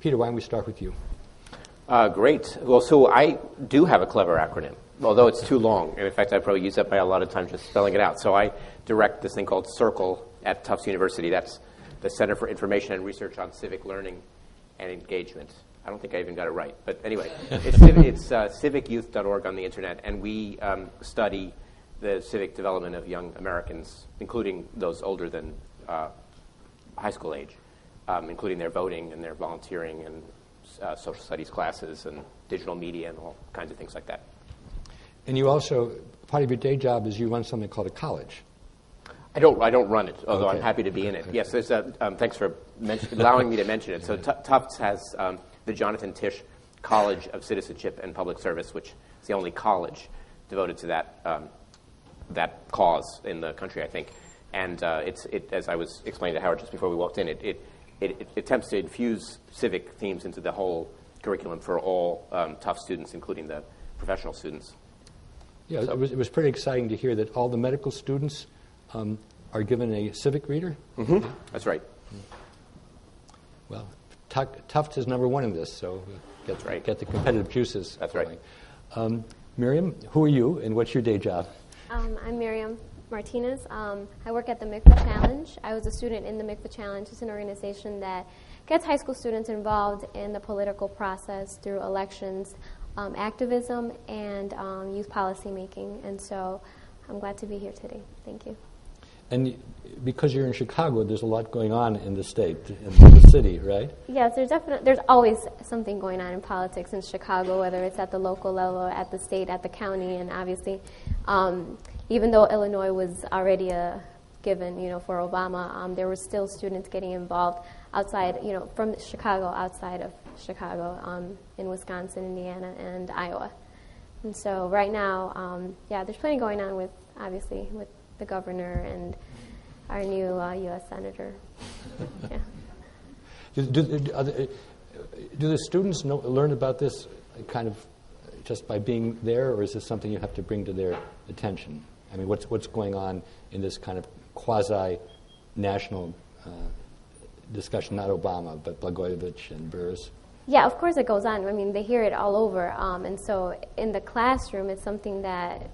Peter, why don't we start with you? Great. Well, so I do have a clever acronym, although it's too long. And in fact, I probably use up a lot of time just spelling it out. So I direct this thing called CIRCLE at Tufts University. That's the Center for Information and Research on Civic Learning and Engagement. I don't think I even got it right. But anyway, it's civicyouth.org on the internet. And we study the civic development of young Americans, including those older than high school age, including their voting and their volunteering and social studies classes and digital media and all kinds of things like that. And you also, part of your day job is you run something called a college. I don't run it, although okay. I'm happy to be in it. Okay. Yes, there's a, thanks for allowing me to mention it. So Tufts has the Jonathan Tisch College of Citizenship and Public Service, which is the only college devoted to that that cause in the country, I think. And as I was explaining to Howard just before we walked in, it attempts to infuse civic themes into the whole curriculum for all Tufts students, including the professional students. Yeah, so it was pretty exciting to hear that all the medical students are given a civic reader. Mm-hmm. That's right. Well, Tufts is number one in this, so get the competitive juices. That's going. Right. Miriam, who are you and what's your day job? I'm Miriam Martinez. I work at the Mikva Challenge. I was a student in the Mikva Challenge. It's an organization that gets high school students involved in the political process through elections, activism, and youth policy making. And so I'm glad to be here today. Thank you. And because you're in Chicago, there's a lot going on in the state, in the city, right? Yes, there's always something going on in politics in Chicago, whether it's at the local level, at the state, at the county, and obviously, even though Illinois was already a given, for Obama, there were still students getting involved outside, from Chicago, outside of Chicago, in Wisconsin, Indiana, and Iowa. And so right now, there's plenty going on with the governor and our new U.S. senator. Yeah. Do the students learn about this kind of just by being there, or is this something you have to bring to their attention? I mean, what's going on in this kind of quasi-national discussion? Not Obama, but Blagojevich and Burris. Yeah, of course it goes on. I mean, they hear it all over, and so in the classroom, it's something that.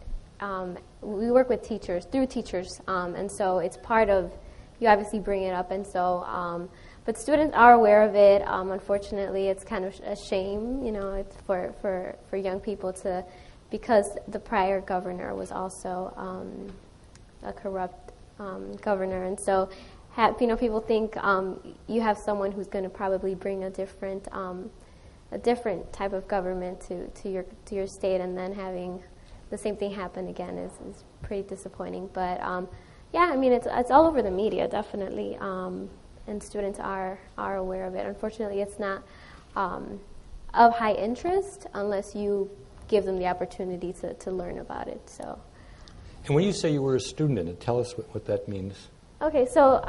We work with teachers, through teachers, and so it's part of, you obviously bring it up, and so, but students are aware of it. Unfortunately, it's kind of a shame, it's for young people to, because the prior governor was also a corrupt governor, and so, people think you have someone who's going to probably bring a different type of government to your state, and then having the same thing happened again is pretty disappointing. But it's all over the media, definitely, and students are aware of it. Unfortunately, it's not of high interest unless you give them the opportunity to learn about it. So. And when you say you were a student in it, tell us what that means. Okay, so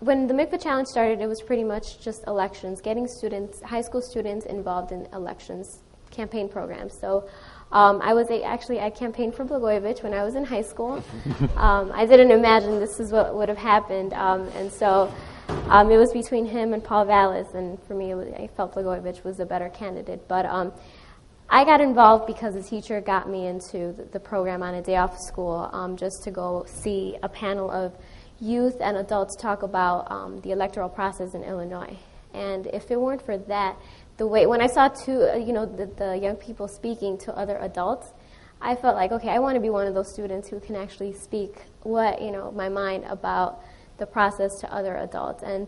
when the Mikva Challenge started, it was pretty much just elections, getting students, high school students, involved in elections, campaign programs. So. I campaigned for Blagojevich when I was in high school. I didn't imagine this is what would have happened. And so it was between him and Paul Vallis. And for me, I felt Blagojevich was a better candidate. But I got involved because a teacher got me into the program on a day off of school just to go see a panel of youth and adults talk about the electoral process in Illinois. And if it weren't for that, when I saw the young people speaking to other adults, I felt like, okay, I want to be one of those students who can actually speak my mind about the process to other adults. And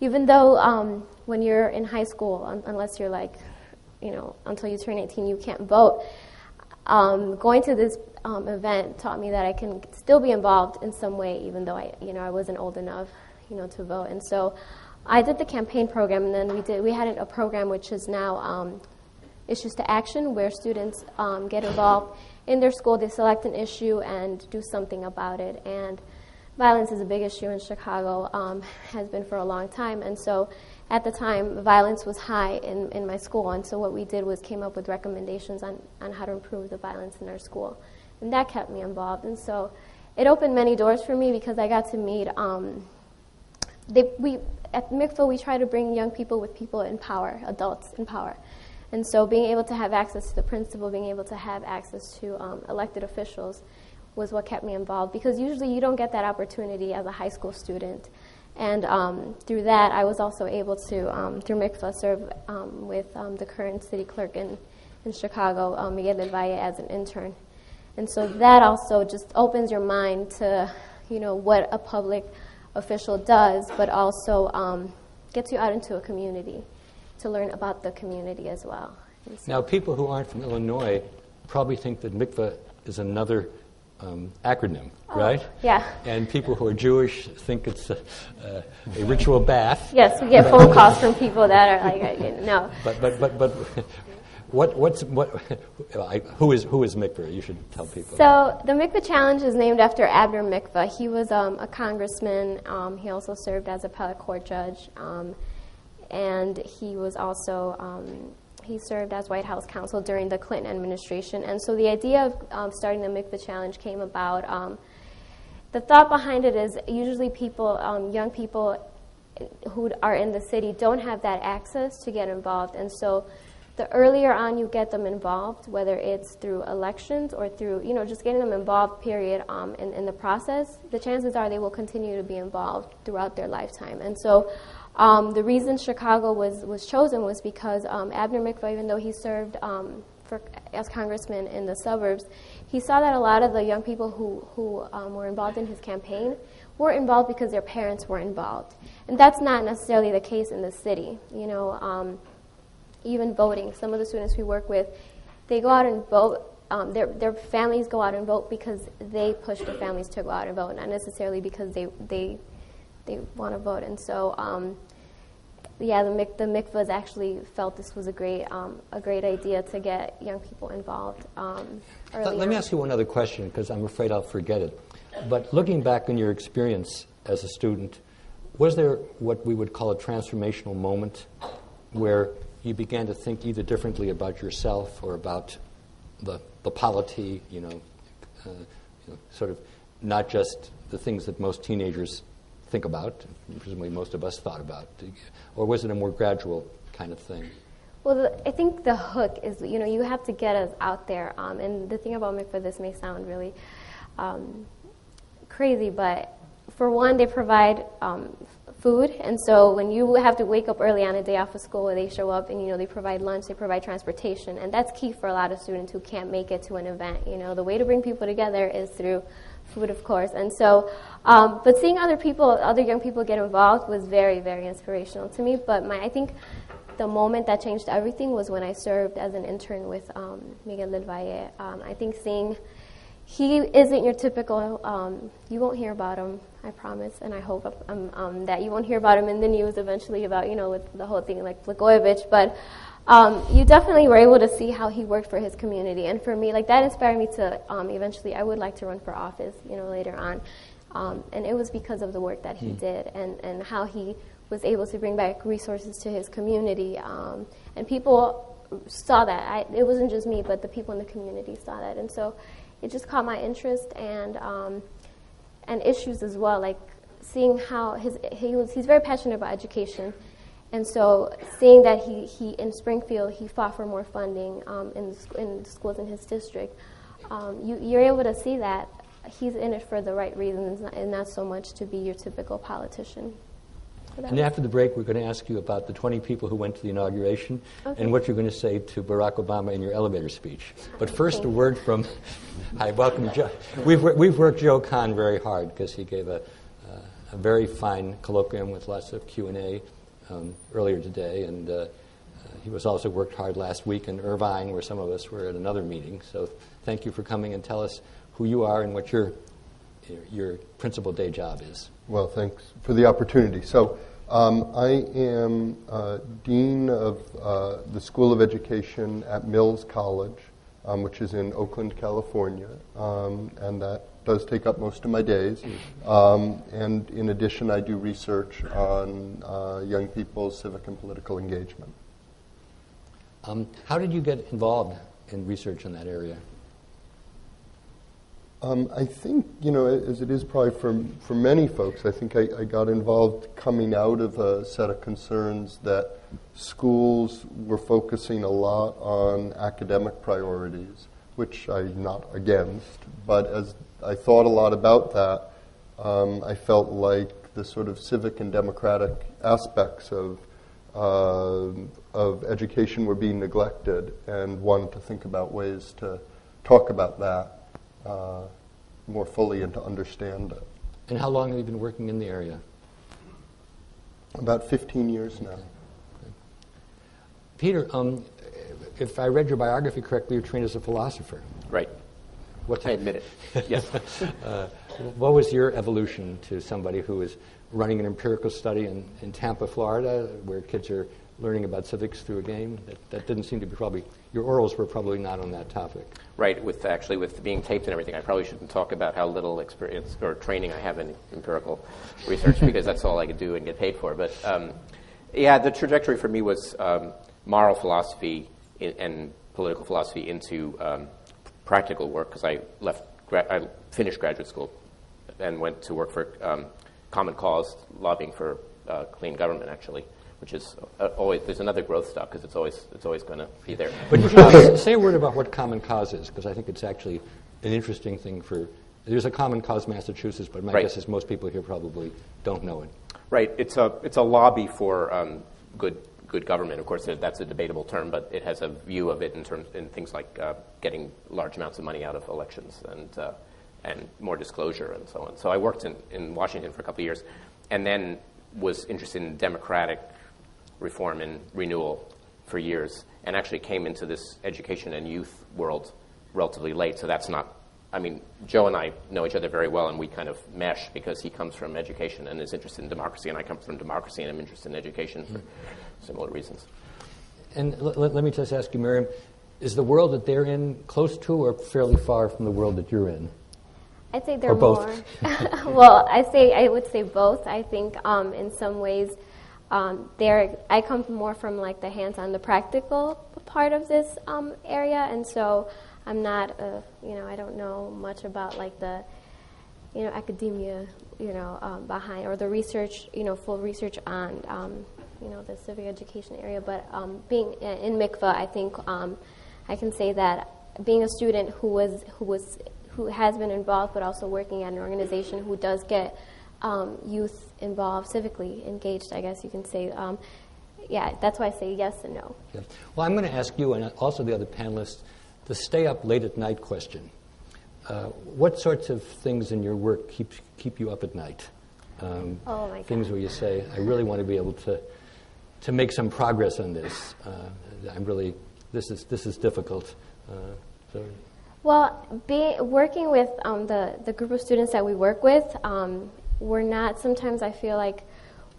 even though when you're in high school, unless you're until you turn 18, you can't vote. Going to this event taught me that I can still be involved in some way, even though I wasn't old enough, to vote. And so. I did the campaign program, and then we had a program which is now Issues to Action, where students get involved in their school. They select an issue and do something about it. And violence is a big issue in Chicago, has been for a long time. And so at the time, violence was high in my school. And so what we did was came up with recommendations on how to improve the violence in our school. And that kept me involved. And so it opened many doors for me because I got to meet at Mikva, we try to bring young people with people in power, adults in power. And so being able to have access to the principal, being able to have access to elected officials was what kept me involved, because usually you don't get that opportunity as a high school student. And through that, I was also able to, through Mikva, serve with the current city clerk in Chicago, Miguel del Valle, as an intern. And so that also just opens your mind to, you know, what a public official does, but also gets you out into a community to learn about the community as well. So now, people who aren't from Illinois probably think that Mikva is another acronym, right? Yeah. And people who are Jewish think it's a ritual bath. Yes, we get phone calls from people that are like, no. But who is Mikva? You should tell people. So the Mikva Challenge is named after Abner Mikva. He was a congressman. He also served as a appellate court judge, and he was also. He served as White House counsel during the Clinton administration. And so the idea of starting the Mikva Challenge came about. The thought behind it is usually people, young people who are in the city don't have that access to get involved. And so the earlier on you get them involved, whether it's through elections or through, you know, just getting them involved, period, in the process, the chances are they will continue to be involved throughout their lifetime. And so the reason Chicago was chosen was because Abner Mikva, even though he served as congressman in the suburbs, he saw that a lot of the young people who were involved in his campaign were involved because their parents were involved. And that's not necessarily the case in the city. You know, even voting, some of the students we work with, they go out and vote. Their families go out and vote because they push their families to go out and vote, not necessarily because they want to vote. And so, yeah, the Mikvas actually felt this was a great idea to get young people involved. Let me ask you one other question, because I'm afraid I'll forget it. But looking back on your experience as a student, was there what we would call a transformational moment where you began to think either differently about yourself or about the polity, you know, sort of not just the things that most teenagers think about, presumably most of us thought about, or was it a more gradual kind of thing? Well, I think the hook is, you know, you have to get us out there. And the thing about Mikva, this may sound really crazy, but for one, they provide food. And so when you have to wake up early on a day off of school, they show up and, you know, they provide lunch, they provide transportation. And that's key for a lot of students who can't make it to an event. You know, the way to bring people together is through food, of course. And so, but seeing other people, other young people get involved was very, very inspirational to me. But I think the moment that changed everything was when I served as an intern with Miguel del Valle. I think seeing he isn't your typical, you won't hear about him, I promise, and I hope that you won't hear about him in the news eventually about, you know, with the whole thing like Blagojevich, but you definitely were able to see how he worked for his community. And for me, like, that inspired me to eventually, I would like to run for office, you know, later on. And it was because of the work that he did and how he was able to bring back resources to his community. And people saw that. It wasn't just me, but the people in the community saw that. And so it just caught my interest and issues as well, like seeing how he's very passionate about education. And so seeing that he in Springfield, he fought for more funding in the schools in his district, you're able to see that he's in it for the right reasons and not so much to be your typical politician. And after the break, we're going to ask you about the 20 people who went to the inauguration and what you're going to say to Barack Obama in your elevator speech. But first, a word from, I welcome Joe. We've worked Joe Kahn very hard because he gave a very fine colloquium with lots of Q&A. Earlier today, and he was also worked hard last week in Irvine, where some of us were at another meeting. So thank you for coming and tell us who you are and what your principal day job is. Well, thanks for the opportunity. So I am Dean of the School of Education at Mills College, which is in Oakland, California, and that does take up most of my days. And in addition, I do research on young people's civic and political engagement. How did you get involved in research in that area? I think, you know, as it is probably for many folks, I think I got involved coming out of a set of concerns that schools were focusing a lot on academic priorities, which I'm not against. But as I thought a lot about that, I felt like the sort of civic and democratic aspects of education were being neglected, and wanted to think about ways to talk about that more fully and to understand it. And how long have you been working in the area? About 15 years now. Okay. Peter, if I read your biography correctly, you're trained as a philosopher. Right. I admit it. Yes. What was your evolution to somebody who is running an empirical study in Tampa, Florida, where kids are learning about civics through a game? That didn't seem to be probably, your orals were probably not on that topic. Right, with being taped and everything, I probably shouldn't talk about how little experience or training I have in empirical research, because that's all I could do and get paid for. But yeah, the trajectory for me was moral philosophy and political philosophy into practical work, because I finished graduate school and went to work for Common Cause, lobbying for clean government, actually. Which is always, there's another growth stock, because it's always going to be there. But say a word about what Common Cause is, because I think it's actually an interesting thing for, there's a Common Cause Massachusetts, but my guess is most people here probably don't know it. Right, it's a lobby for good government. Of course, that's a debatable term, but it has a view of it in things like getting large amounts of money out of elections and more disclosure and so on. So I worked in Washington for a couple of years, and then was interested in democratic reform and renewal for years, and actually came into this education and youth world relatively late. So that's not, I mean, Joe and I know each other very well, and we kind of mesh, because he comes from education and is interested in democracy, and I come from democracy and I'm interested in education for similar reasons. And let me just ask you, Miriam, is the world that they're in close to or fairly far from the world that you're in? I'd say they're more. Well, I would say both. I think in some ways, I come more from like the hands-on, the practical part of this area, and so I'm not, I don't know much about like the, academia, behind, or the research, full research on, the civic education area. But being in Mikva, I think I can say that being a student who has been involved, but also working at an organization who does get youth involved, civically engaged, I guess you can say. Yeah, that's why I say yes and no. Yeah. Well, I'm going to ask you, and also the other panelists, the stay up late at night question. What sorts of things in your work keep you up at night? Oh my God. Things where you say, I really want to be able to make some progress on this. I'm really, this is difficult. Well, working with the group of students that we work with, we're not, sometimes I feel like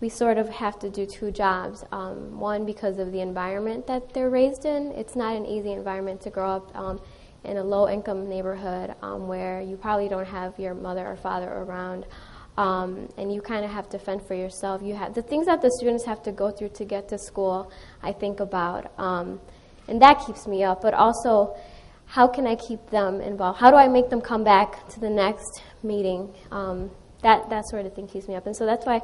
we sort of have to do two jobs. One, because of the environment that they're raised in. It's not an easy environment to grow up in a low-income neighborhood where you probably don't have your mother or father around, and you kind of have to fend for yourself. You have the things that the students have to go through to get to school, I think about, and that keeps me up, but also, how can I keep them involved? How do I make them come back to the next meeting? That sort of thing keeps me up. And so that's why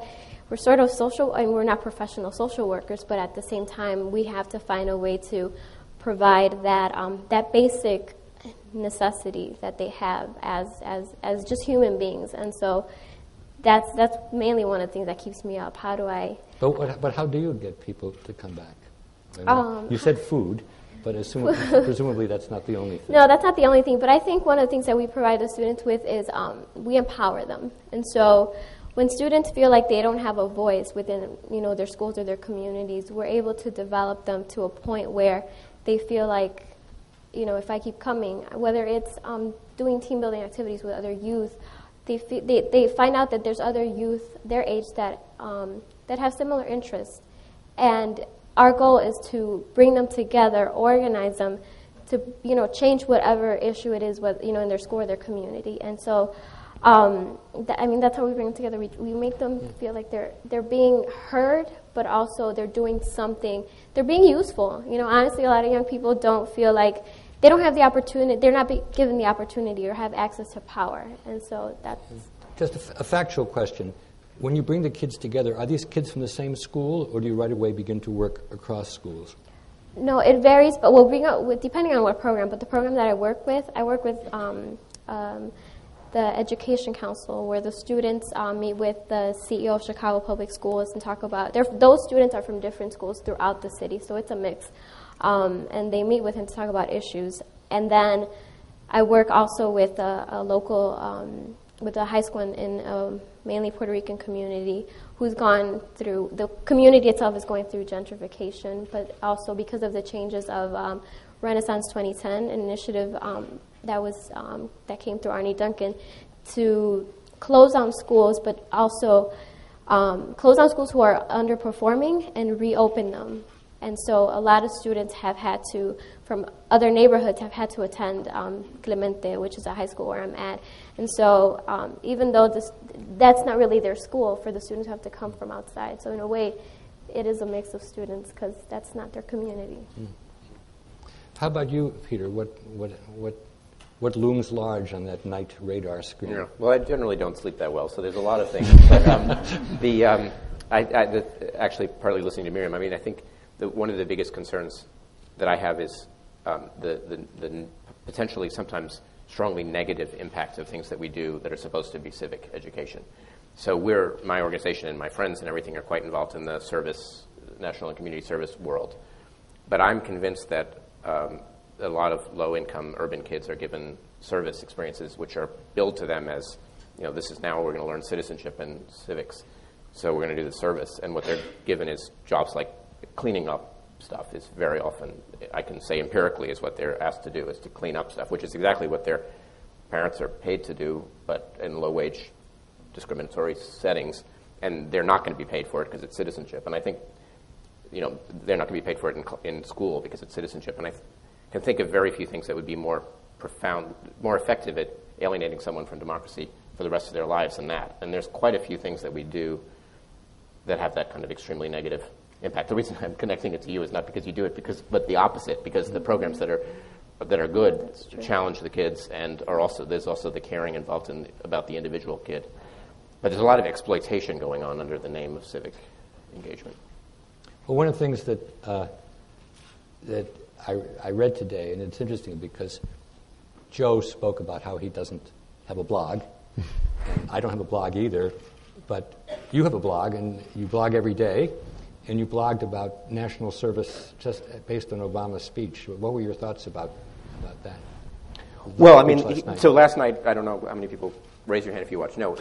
we're sort of social, and we're not professional social workers, but at the same time, we have to find a way to provide that that basic necessity that they have as just human beings. And so that's mainly one of the things that keeps me up. How do I? But how do you get people to come back? I mean, you said food. But presumably that's not the only thing. No, that's not the only thing. But I think one of the things that we provide the students with is we empower them. And so when students feel like they don't have a voice within their schools or their communities, we're able to develop them to a point where they feel like, if I keep coming, whether it's doing team building activities with other youth, they find out that there's other youth their age that have similar interests. And our goal is to bring them together, organize them, to change whatever issue it is, in their school or their community. And so, that's how we bring them together. We make them feel like they're being heard, but also they're doing something. They're being useful. Honestly, a lot of young people don't feel like they don't have the opportunity, they're not given the opportunity or have access to power. And so that's... Just a factual question. When you bring the kids together, are these kids from the same school, or do you right away begin to work across schools? No, it varies, but we'll bring up, depending on what program, but the program that I work with the Education Council, where the students meet with the CEO of Chicago Public Schools and talk about, those students are from different schools throughout the city, so it's a mix. And they meet with him to talk about issues. And then I work also with a local, with a high school in mainly Puerto Rican community who's gone through, the community itself is going through gentrification, but also because of the changes of Renaissance 2010, an initiative that came through Arnie Duncan to close down schools, but also close down schools who are underperforming and reopen them. And so a lot of students have had to, from other neighborhoods, have had to attend Clemente, which is a high school where I'm at. And so even though that's not really their school, for the students who have to come from outside. So in a way, it is a mix of students because that's not their community. Mm. How about you, Peter? What looms large on that night radar screen? Yeah. Well, I generally don't sleep that well, so there's a lot of things. But, actually, partly listening to Miriam, I mean, I think one of the biggest concerns that I have is the potentially sometimes strongly negative impacts of things that we do that are supposed to be civic education. So my organization and my friends and everything are quite involved in the service, national and community service world. But I'm convinced that a lot of low-income urban kids are given service experiences which are billed to them as, you know, this is now we're going to learn citizenship and civics, so we're going to do the service. And what they're given is jobs like cleaning up stuff is very often, I can say empirically, is what they're asked to do, is to clean up stuff, which is exactly what their parents are paid to do, but in low-wage discriminatory settings. And they're not going to be paid for it because it's citizenship. And I think, you know, they're not going to be paid for it in school because it's citizenship. And I can think of very few things that would be more profound, more effective at alienating someone from democracy for the rest of their lives than that. And there's quite a few things that we do that have that kind of extremely negative impact. The reason I'm connecting it to you is not because you do it, but the opposite, because the programs that are good challenge the kids, and are also, there's also the caring involved in about the individual kid. But there's a lot of exploitation going on under the name of civic engagement. Well, one of the things that that I read today, and it's interesting because Joe spoke about how he doesn't have a blog. And I don't have a blog either, but you have a blog, and you blog every day. And you blogged about national service just based on Obama's speech. What were your thoughts about that? Well, I mean, last night, I don't know how many people, raise your hand if you watched. No,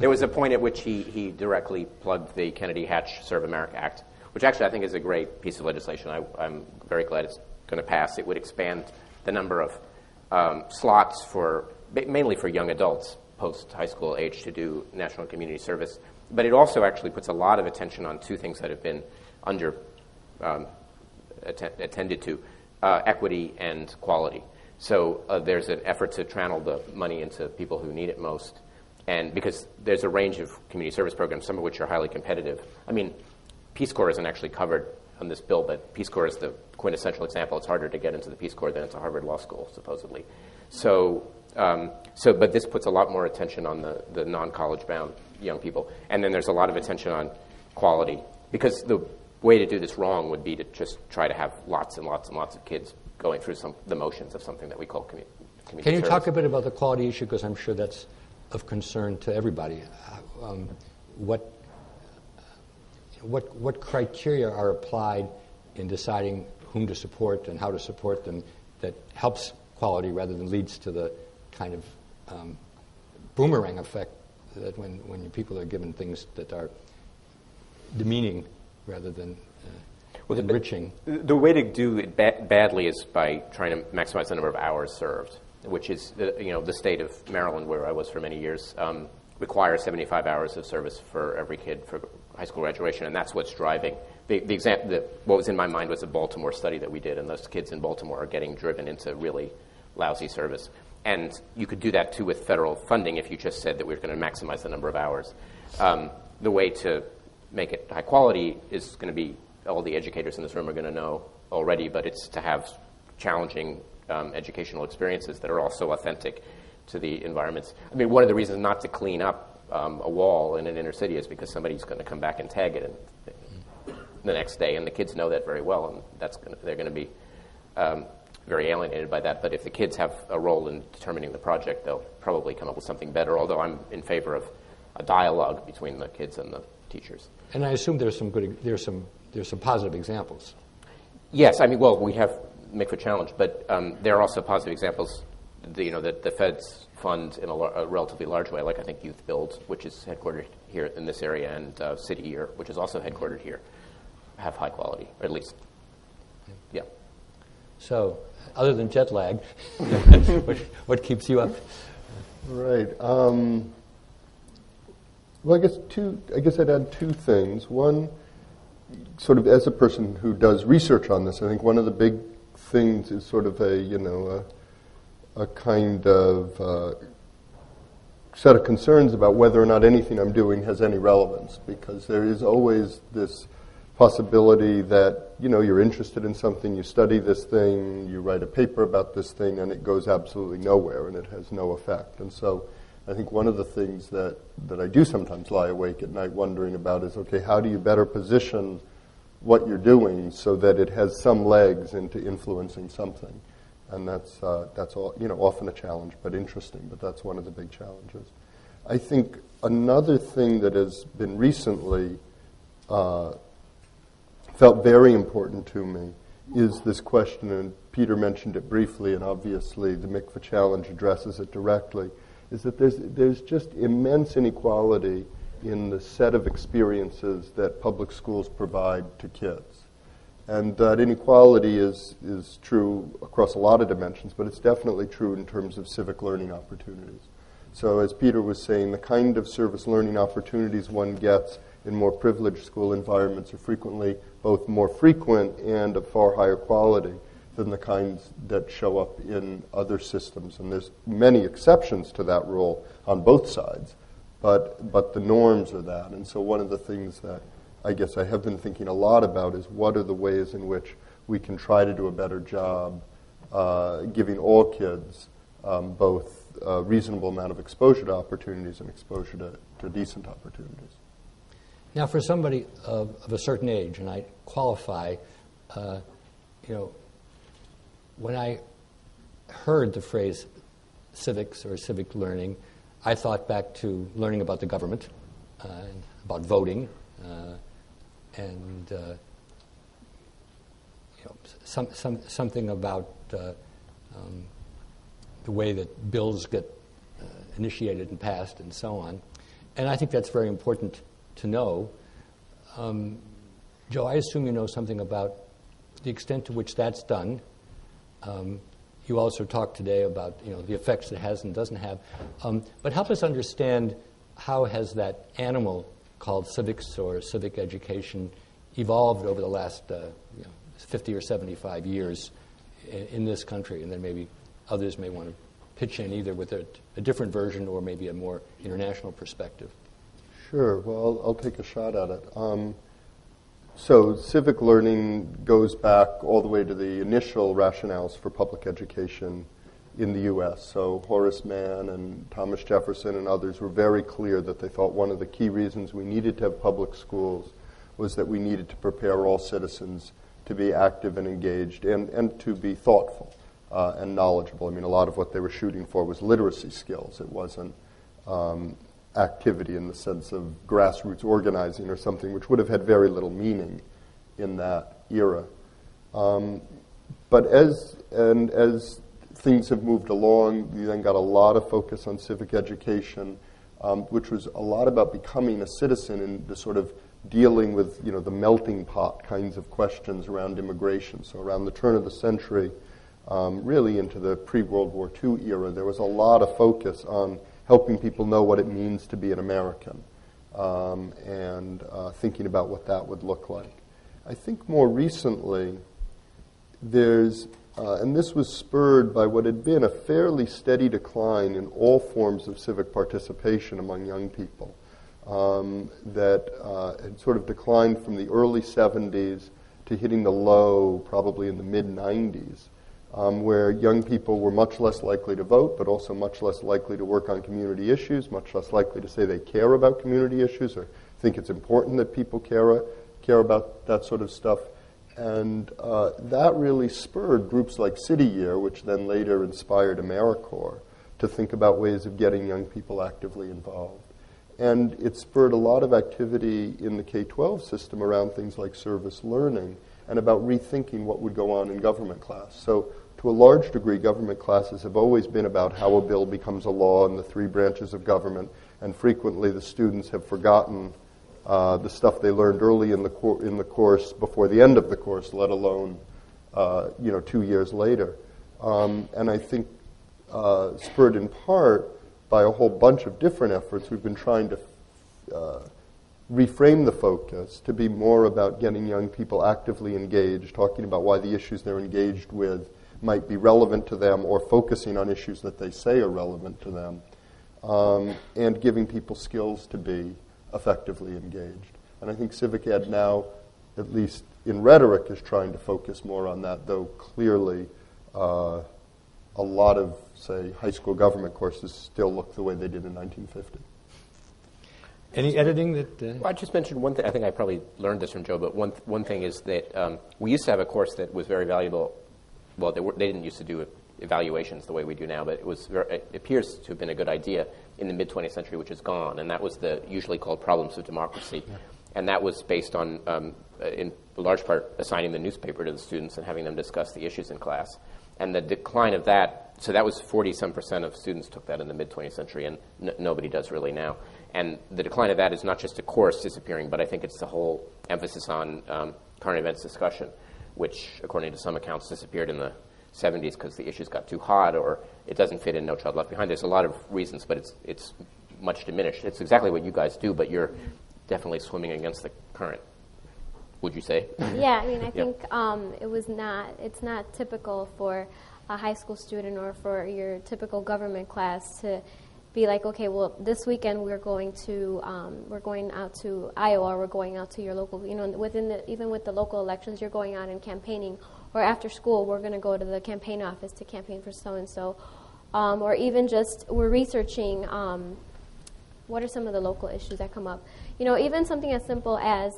there was a point at which he directly plugged the Kennedy Hatch Serve America Act, which actually I think is a great piece of legislation. I'm very glad it's going to pass. It would expand the number of slots for, mainly for young adults post-high school age, to do national community service. But it also actually puts a lot of attention on two things that have been under attended to, equity and quality. So there's an effort to channel the money into people who need it most, and because there's a range of community service programs, some of which are highly competitive. I mean, Peace Corps isn't actually covered on this bill, but Peace Corps is the quintessential example. It's harder to get into the Peace Corps than into Harvard Law School, supposedly. But this puts a lot more attention on the non-college bound young people. And then there's a lot of attention on quality, because the way to do this wrong would be to just try to have lots and lots and lots of kids going through the motions of something that we call community Can you service. Talk a bit about the quality issue, because I'm sure that's of concern to everybody. What criteria are applied in deciding whom to support and how to support them that helps quality rather than leads to the kind of boomerang effect that when people are given things that are demeaning rather than enriching? The way to do it badly is by trying to maximize the number of hours served, which is, you know, the state of Maryland, where I was for many years, requires 75 hours of service for every kid for high school graduation, and that's what's driving. What was in my mind was a Baltimore study that we did, and those kids in Baltimore are getting driven into really lousy service. And you could do that, too, with federal funding if you just said that we're going to maximize the number of hours. The way to make it high quality is going to be, all the educators in this room are going to know already, but it's to have challenging educational experiences that are also authentic to the environments. I mean, one of the reasons not to clean up a wall in an inner city is because somebody's going to come back and tag it and the next day, and the kids know that very well, and that's gonna, they're going to be very alienated by that. But if the kids have a role in determining the project, they'll probably come up with something better, although I'm in favor of a dialogue between the kids and the teachers. And I assume there's some good, there's some positive examples. Yes, I mean, well, we have Mikva Challenge, but there are also positive examples. You know, that the feds fund in a relatively large way, like I think Youth Build, which is headquartered here in this area, and City Year, which is also headquartered here, have high quality, or at least, yeah. So, other than jet lag, what keeps you up? Right. Well, I guess I'd add two things. One, sort of as a person who does research on this, I think one of the big things is sort of a, you know, a kind of set of concerns about whether or not anything I'm doing has any relevance, because there is always this possibility that, you know, you're interested in something, you study this thing, you write a paper about this thing, and it goes absolutely nowhere and it has no effect. And so I think one of the things that I do sometimes lie awake at night wondering about is, okay, how do you better position what you're doing so that it has some legs into influencing something? And that's all, you know, often a challenge, but interesting. But that's one of the big challenges. I think another thing that has been recently felt very important to me is this question, and Peter mentioned it briefly, and obviously the Mikva Challenge addresses it directly, is that there's just immense inequality in the set of experiences that public schools provide to kids. And that inequality is true across a lot of dimensions, but it's definitely true in terms of civic learning opportunities. So as Peter was saying, the kind of service learning opportunities one gets in more privileged school environments are frequently both more frequent and of far higher quality than the kinds that show up in other systems. And there's many exceptions to that rule on both sides, but the norms are that. And so one of the things that I guess I have been thinking a lot about is what are the ways in which we can try to do a better job giving all kids both a reasonable amount of exposure to opportunities and exposure to decent opportunities. Now, for somebody of a certain age, and I qualify, you know, when I heard the phrase civics or civic learning, I thought back to learning about the government, and about voting, and you know, something about the way that bills get initiated and passed and so on. And I think that's very important to know. Joe, I assume you know something about the extent to which that's done. You also talked today about, you know, the effects it has and doesn't have. But help us understand how has that animal called civics or civic education evolved over the last 50 or 75 years in this country, and then maybe others may want to pitch in either with a different version or maybe a more international perspective. Sure. Well, I'll take a shot at it. So civic learning goes back all the way to the initial rationales for public education in the U.S. So Horace Mann and Thomas Jefferson and others were very clear that they thought one of the key reasons we needed to have public schools was that we needed to prepare all citizens to be active and engaged and to be thoughtful and knowledgeable. I mean, a lot of what they were shooting for was literacy skills. It wasn't activity in the sense of grassroots organizing or something, which would have had very little meaning in that era. But as things have moved along. You then got a lot of focus on civic education, which was a lot about becoming a citizen and the sort of dealing with, you know, the melting pot kinds of questions around immigration. So around the turn of the century, really into the pre-World War II era, there was a lot of focus on helping people know what it means to be an American and thinking about what that would look like. I think more recently, there's and this was spurred by what had been a fairly steady decline in all forms of civic participation among young people that had sort of declined from the early 70s to hitting the low probably in the mid-90s where young people were much less likely to vote, but also much less likely to work on community issues, much less likely to say they care about community issues or think it's important that people care about that sort of stuff. And that really spurred groups like City Year, which then later inspired AmeriCorps, to think about ways of getting young people actively involved. And it spurred a lot of activity in the K-12 system around things like service learning and about rethinking what would go on in government class. So to a large degree, government classes have always been about how a bill becomes a law and the three branches of government, and frequently the students have forgotten the stuff they learned early in the course before the end of the course, let alone 2 years later. And I think spurred in part by a whole bunch of different efforts, we've been trying to reframe the focus to be more about getting young people actively engaged, talking about why the issues they're engaged with might be relevant to them, or focusing on issues that they say are relevant to them, and giving people skills to be effectively engaged. And I think Civic Ed now, at least in rhetoric, is trying to focus more on that, though clearly a lot of, say, high school government courses still look the way they did in 1950. Any editing that... Well, I just mentioned one thing. I think I probably learned this from Joe, but one thing is that we used to have a course that was very valuable. Well, they didn't used to do evaluations the way we do now, but it was it appears to have been a good idea in the mid-20th century, which is gone, and that was usually called Problems of Democracy. Yeah. And that was based on, in large part, assigning the newspaper to the students and having them discuss the issues in class. And the decline of that, so that was 40-some% of students took that in the mid-20th century, and nobody does really now. And the decline of that is not just a course disappearing, but I think it's the whole emphasis on current events discussion, which, according to some accounts, disappeared in the 70s because the issues got too hot, or it doesn't fit in No Child Left Behind. There's a lot of reasons, but it's much diminished. It's exactly what you guys do, but you're definitely swimming against the current, would you say? Yeah, I mean, I think it's not typical for a high school student or for your typical government class to be like, okay, well, this weekend we're going out to Iowa, we're going out to your local, even with the local elections, you're going out and campaigning. Or after school, we're going to go to the campaign office to campaign for so-and-so. Or even just we're researching what are some of the local issues that come up. Even something as simple as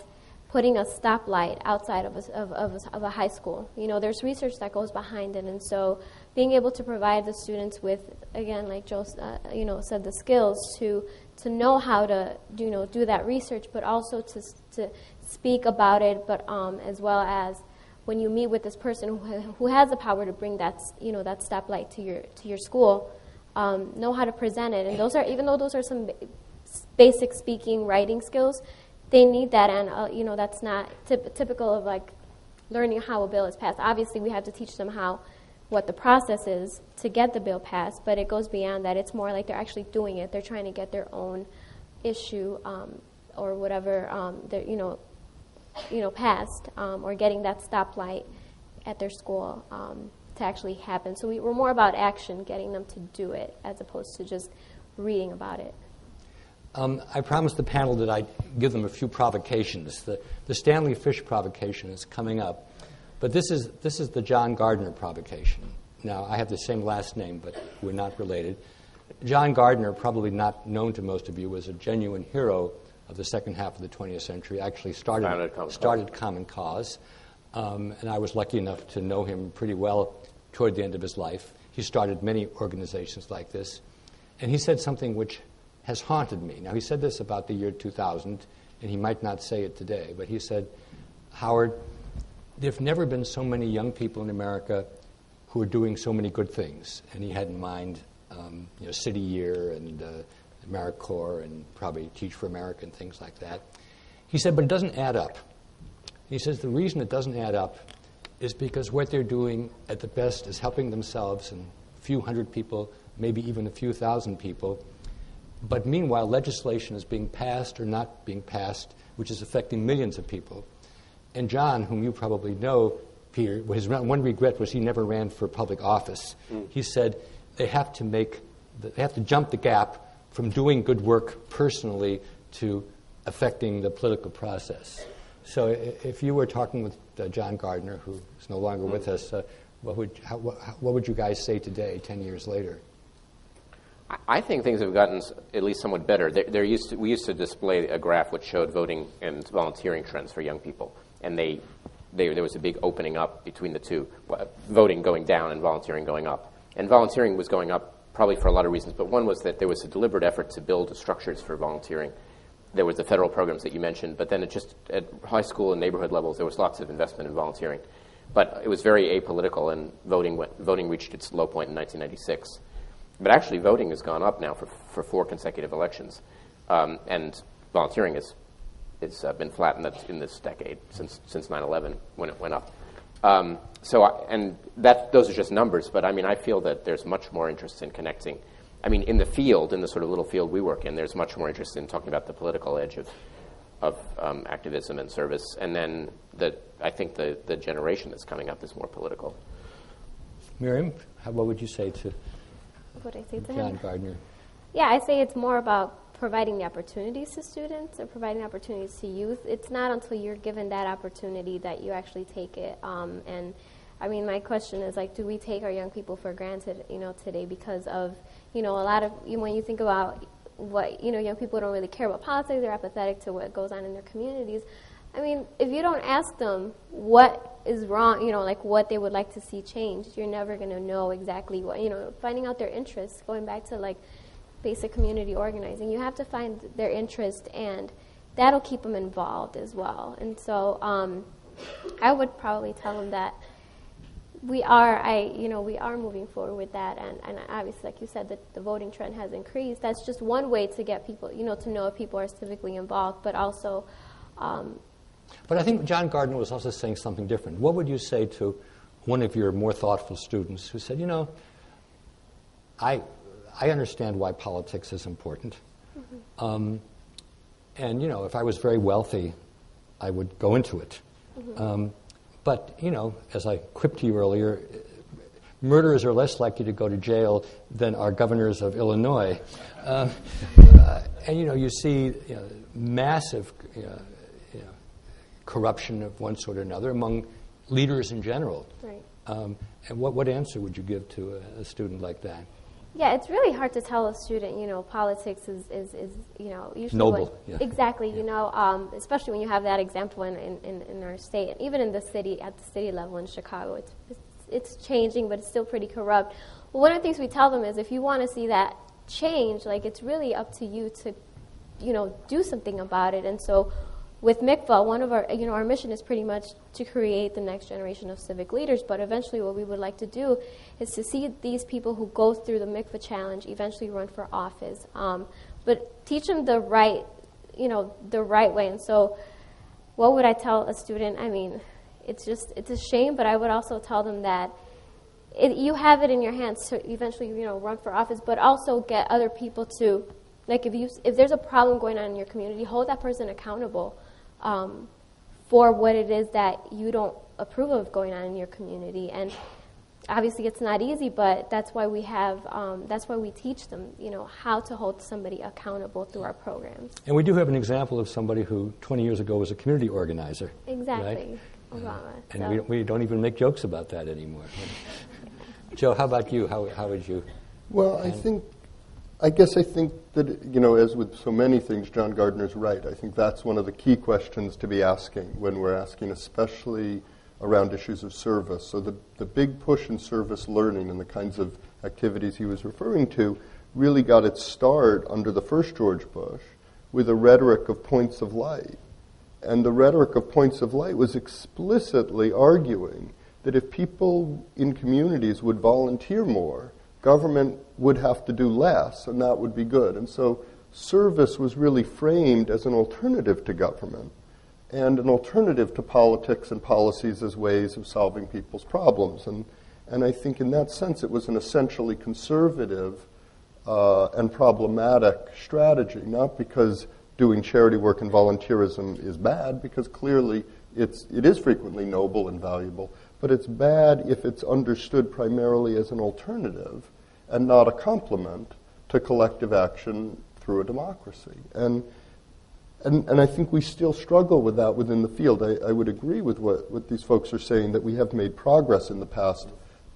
putting a stoplight outside of a high school. There's research that goes behind it. And so being able to provide the students with, again, like Joe said, the skills to know how to do that research, but also to speak about it, but as well as when you meet with this person who has the power to bring that that stoplight to your school, know how to present it. And even though those are some basic speaking, writing skills, they need that, and that's not typical of like learning how a bill is passed. Obviously, we have to teach them what the process is to get the bill passed, but it goes beyond that. It's more like they're actually doing it. They're trying to get their own issue or whatever passed, or getting that stoplight at their school to actually happen. So we're more about action, getting them to do it, as opposed to just reading about it. I promised the panel that I'd give them a few provocations. The Stanley Fish provocation is coming up, but this is the John Gardner provocation. Now, I have the same last name, but we're not related. John Gardner, probably not known to most of you, was a genuine hero of the second half of the 20th century, actually started Common Cause. And I was lucky enough to know him pretty well toward the end of his life. He started many organizations like this. And he said something which has haunted me. Now, he said this about the year 2000, and he might not say it today, but he said, Howard, there have never been so many young people in America who are doing so many good things. And he had in mind City Year and AmeriCorps and probably Teach for America and things like that. He said, but it doesn't add up. He says the reason it doesn't add up is because what they're doing at the best is helping themselves and a few hundred people, maybe even a few thousand people. But meanwhile, legislation is being passed or not being passed, which is affecting millions of people. And John, whom you probably know, Peter, his one regret was he never ran for public office. Mm. He said they have to jump the gap from doing good work personally to affecting the political process. So if you were talking with John Gardner, who is no longer with us, What would you guys say today, 10 years later? I think things have gotten at least somewhat better. We used to display a graph which showed voting and volunteering trends for young people, and there was a big opening up between the two, voting going down and volunteering going up. And volunteering was going up probably for a lot of reasons, but one was that there was a deliberate effort to build structures for volunteering. There was the federal programs that you mentioned, but then it just at high school and neighborhood levels, there was lots of investment in volunteering. But it was very apolitical, and voting reached its low point in 1996. But actually, voting has gone up now for 4 consecutive elections, and volunteering has been flat in this decade since 9/11 when it went up. Those are just numbers, but I mean, I feel that there's much more interest in connecting. I mean, in the field, in the sort of little field we work in, there's much more interest in talking about the political edge of activism and service, and then I think the generation that's coming up is more political. Miriam, what would you say to? What I say to John Gardner. Yeah, I say it's more about providing the opportunities to students and providing opportunities to youth. It's not until you're given that opportunity that you actually take it. And I mean, my question is, like, do we take our young people for granted, you know, today because of, you know, a lot of, you know, when you think about what, you know, young people don't really care about politics, they're apathetic to what goes on in their communities. I mean, if you don't ask them what is wrong, you know, like what they would like to see changed, you're never going to know exactly what, you know, finding out their interests, going back to like basic community organizing, you have to find their interest, and that'll keep them involved as well. And so I would probably tell them that we are moving forward with that, and obviously, like you said, that the voting trend has increased. That's just one way to get people, you know, to know if people are civically involved, but also but I think John Gardner was also saying something different. What would you say to one of your more thoughtful students who said, you know, I understand why politics is important. Mm-hmm. And, you know, if I was very wealthy, I would go into it. Mm-hmm. But, you know, as I quipped to you earlier, murderers are less likely to go to jail than are governors of Illinois. And, you know, you see massive... corruption of one sort or another among leaders in general. Right. And what answer would you give to a student like that? Yeah, it's really hard to tell a student, you know, politics is you know, usually noble. Exactly, yeah. You know, especially when you have that example in our state, and even in the city, at the city level in Chicago, it's changing, but it's still pretty corrupt. Well, one of the things we tell them is, if you want to see that change, like, it's really up to you to, you know, do something about it. And so with Mikva, one of our, you know, our mission is pretty much to create the next generation of civic leaders, but eventually what we would like to do is to see these people who go through the Mikva Challenge eventually run for office, but teach them the right, you know, the right way. And so what would I tell a student? I mean, it's a shame, but I would also tell them that you have it in your hands to eventually, you know, run for office, but also get other people to, like, if there's a problem going on in your community, hold that person accountable for what it is that you don't approve of going on in your community. And obviously it's not easy, but that's why we have, that's why we teach them, you know, how to hold somebody accountable through our programs. And we do have an example of somebody who 20 years ago was a community organizer. Exactly, right? Obama. And so we don't even make jokes about that anymore. Joe, how about you? How would you? Well, I guess I think that, you know, as with so many things, John Gardner's right. I think that's one of the key questions to be asking when we're asking, especially around issues of service. So the big push in service learning and the kinds of activities he was referring to really got its start under the first George Bush with a rhetoric of points of light. And the rhetoric of points of light was explicitly arguing that if people in communities would volunteer more, government would have to do less, and that would be good. And so service was really framed as an alternative to government and an alternative to politics and policies as ways of solving people's problems. And I think in that sense it was an essentially conservative and problematic strategy, not because doing charity work and volunteerism is bad, because clearly it is frequently noble and valuable, but it's bad if it's understood primarily as an alternative and not a complement to collective action through a democracy. And I think we still struggle with that within the field. I would agree with what these folks are saying, that we have made progress in the past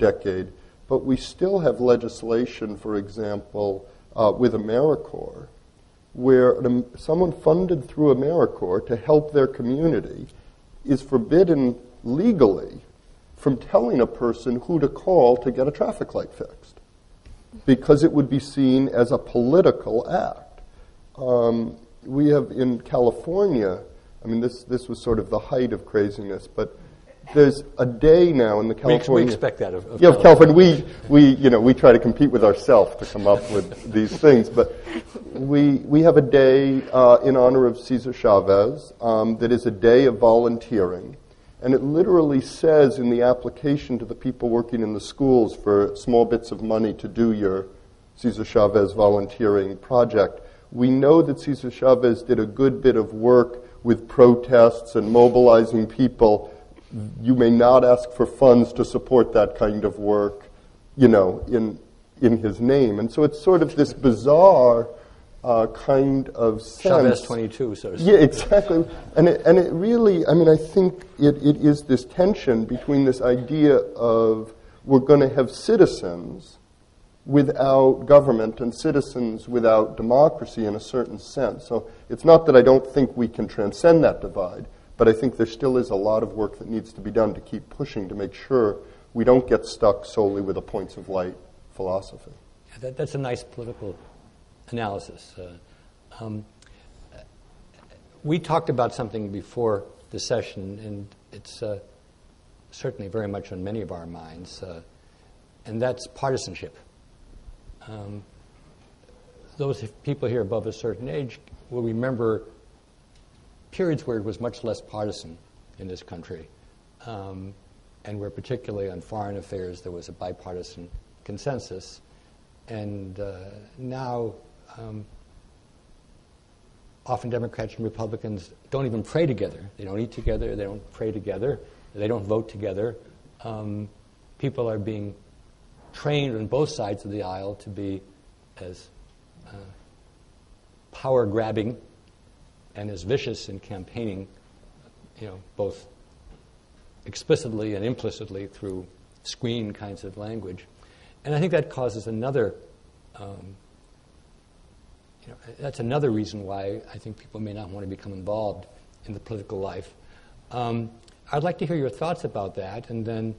decade, but we still have legislation, for example, with AmeriCorps, where someone funded through AmeriCorps to help their community is forbidden legally from telling a person who to call to get a traffic light fixed, because it would be seen as a political act. We have in California, I mean, this was sort of the height of craziness, but there's a day now in the California. We expect that of California. Yeah, of California. We try to compete with ourselves to come up with these things, but we have a day in honor of Cesar Chavez that is a day of volunteering, and it literally says in the application to the people working in the schools for small bits of money to do your Cesar Chavez volunteering project, we know that Cesar Chavez did a good bit of work with protests and mobilizing people. You may not ask for funds to support that kind of work, in his name. And so it's sort of this bizarre kind of sense. Chavez 22, so to speak. Yeah, exactly. And it really, I mean, I think it is this tension between this idea of we're going to have citizens without government and citizens without democracy in a certain sense. So it's not that I don't think we can transcend that divide, but I think there still is a lot of work that needs to be done to keep pushing to make sure we don't get stuck solely with a points of light philosophy. Yeah, that's a nice political analysis. We talked about something before the session, and it's certainly very much on many of our minds, and that's partisanship. Those people here above a certain age will remember periods where it was much less partisan in this country, and where particularly on foreign affairs there was a bipartisan consensus. And now often Democrats and Republicans don't even pray together. They don't eat together. They don't pray together. They don't vote together. People are being trained on both sides of the aisle to be as power-grabbing and as vicious in campaigning, both explicitly and implicitly through screen kinds of language. And I think that causes another, that's another reason why I think people may not want to become involved in the political life. I'd like to hear your thoughts about that, and then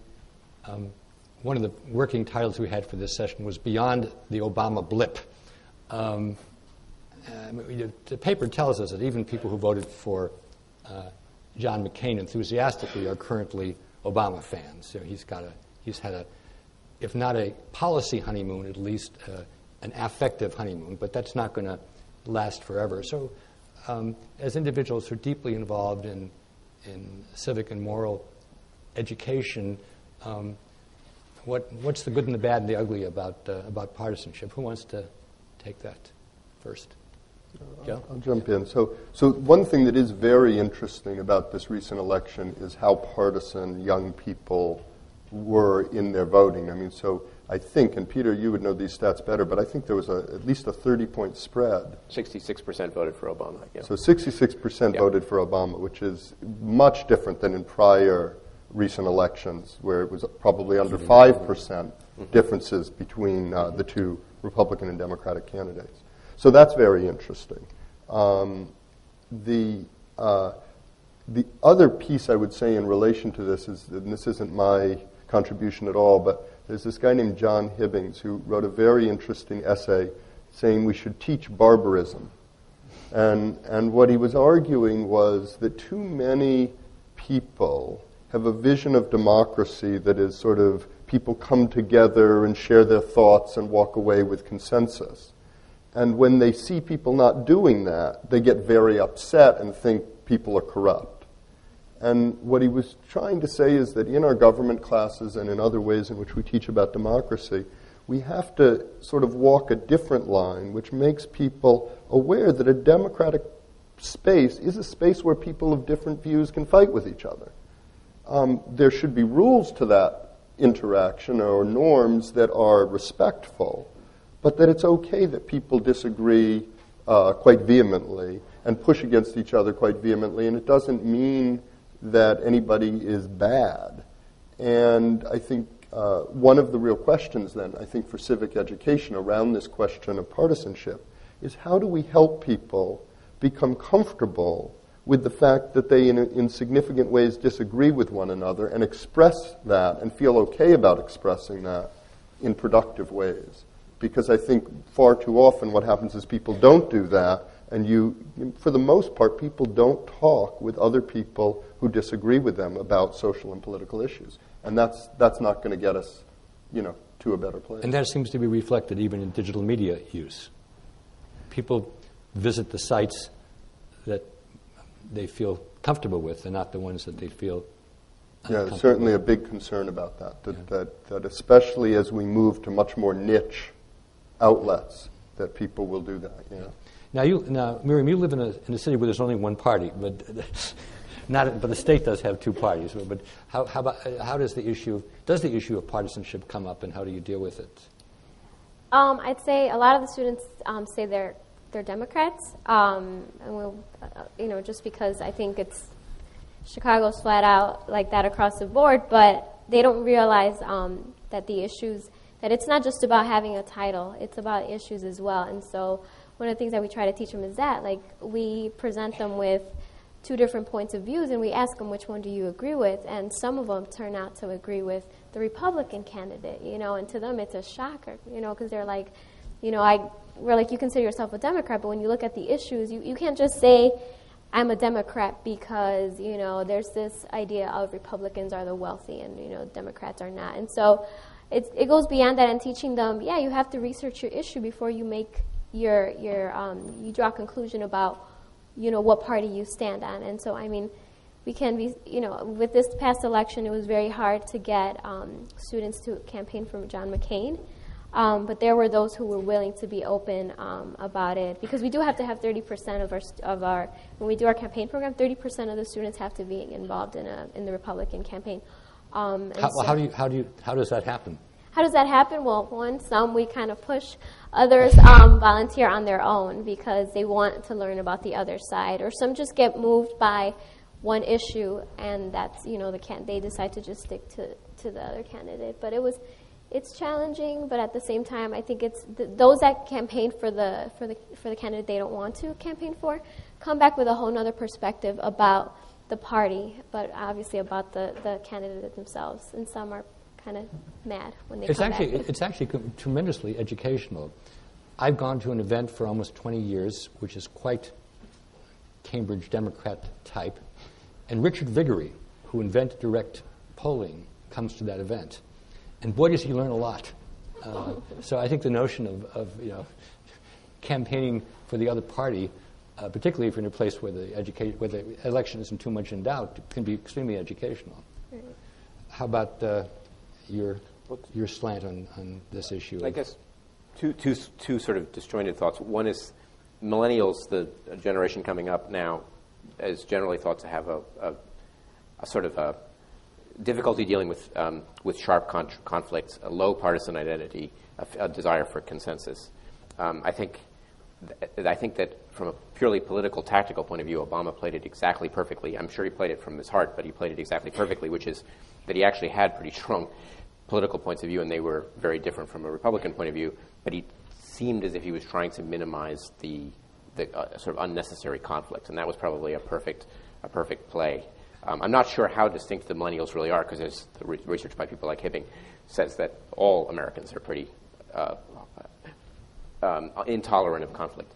one of the working titles we had for this session was Beyond the Obama Blip. The paper tells us that even people who voted for John McCain enthusiastically are currently Obama fans. So he's had a, if not a policy honeymoon, at least an affective honeymoon. But that's not going to last forever. So as individuals who are deeply involved in civic and moral education, what's the good and the bad and the ugly about partisanship? Who wants to take that first? Yeah. I'll jump in. So one thing that is very interesting about this recent election is how partisan young people were in their voting. I mean, so I think, and Peter, you would know these stats better, but I think there was at least a 30-point spread. 66% voted for Obama. Yeah. So 66% voted for Obama, which is much different than in prior recent elections, where it was probably under 5% differences between the two Republican and Democratic candidates. So that's very interesting. The other piece I would say in relation to this is, and this isn't my contribution at all, but there's this guy named John Hibbings who wrote a very interesting essay saying we should teach barbarism. And what he was arguing was that too many people have a vision of democracy that is sort of people come together and share their thoughts and walk away with consensus. And when they see people not doing that, they get very upset and think people are corrupt. And what he was trying to say is that in our government classes and in other ways in which we teach about democracy, we have to sort of walk a different line, which makes people aware that a democratic space is a space where people of different views can fight with each other. There should be rules to that interaction or norms that are respectful, but that it's okay that people disagree quite vehemently and push against each other quite vehemently, and it doesn't mean that anybody is bad. And I think One of the real questions then, I think, for civic education around this question of partisanship is how do we help people become comfortable with the fact that they in significant ways disagree with one another and express that and feel okay about expressing that in productive ways. Because I think far too often what happens is people don't do that, and for the most part, people don't talk with other people who disagree with them about social and political issues. And that's not going to get us, to a better place. And that seems to be reflected even in digital media use. People visit the sites that they feel comfortable with and not the ones that they feel uncomfortable. Yeah, there's certainly a big concern about that especially as we move to much more niche outlets, that people will do that. Yeah. Now, Miriam, you live in a city where there's only one party, but but the state does have two parties. But how does the issue of partisanship come up, and how do you deal with it? I'd say a lot of the students say they're Democrats, and just because I think Chicago's flat out like that across the board, but they don't realize that that it's not just about having a title; it's about issues as well. And so one of the things that we try to teach them is that we present them with two different points of views, and we ask them, which one do you agree with? And some of them turn out to agree with the Republican candidate, and to them it's a shocker, because they're like, you consider yourself a Democrat, but when you look at the issues, you can't just say, I'm a Democrat because, there's this idea of Republicans are the wealthy and, Democrats are not. And so it goes beyond that, and teaching them, you have to research your issue before you make you draw a conclusion about what party you stand on. And so, we can be, with this past election, it was very hard to get students to campaign for John McCain. But there were those who were willing to be open about it, because we do have to have 30% of our when we do our campaign program, 30% of the students have to be involved in the Republican campaign. How does that happen? How does that happen? Well, some we kind of push, others volunteer on their own because they want to learn about the other side, or some just get moved by one issue, and that's they decide to just stick to the other candidate. But it's challenging, but at the same time, I think it's those that campaign for the candidate they don't want to campaign for come back with a whole other perspective about the party, but obviously about the candidate themselves, and some are kind of mad when they come back. It's actually tremendously educational. I've gone to an event for almost 20 years, which is quite Cambridge Democrat type, and Richard Viguerie, who invented direct polling, comes to that event. And boy, does he learn a lot. So I think the notion of campaigning for the other party, particularly if you're in a place where the election isn't too much in doubt, can be extremely educational. Right. How about your slant on this issue? I guess two sort of disjointed thoughts. One is millennials, the generation coming up now, is generally thought to have a sort of a difficulty dealing with sharp conflicts, a low partisan identity, a desire for consensus. I think that from a purely political, tactical point of view, Obama played it exactly perfectly. I'm sure he played it from his heart, but he played it exactly perfectly, which is that he actually had pretty strong political points of view, and they were very different from a Republican point of view, but he seemed as if he was trying to minimize the sort of unnecessary conflict, and that was probably a perfect play. I'm not sure how distinct the millennials really are, because there's the research by people like Hibbing says that all Americans are pretty intolerant of conflict.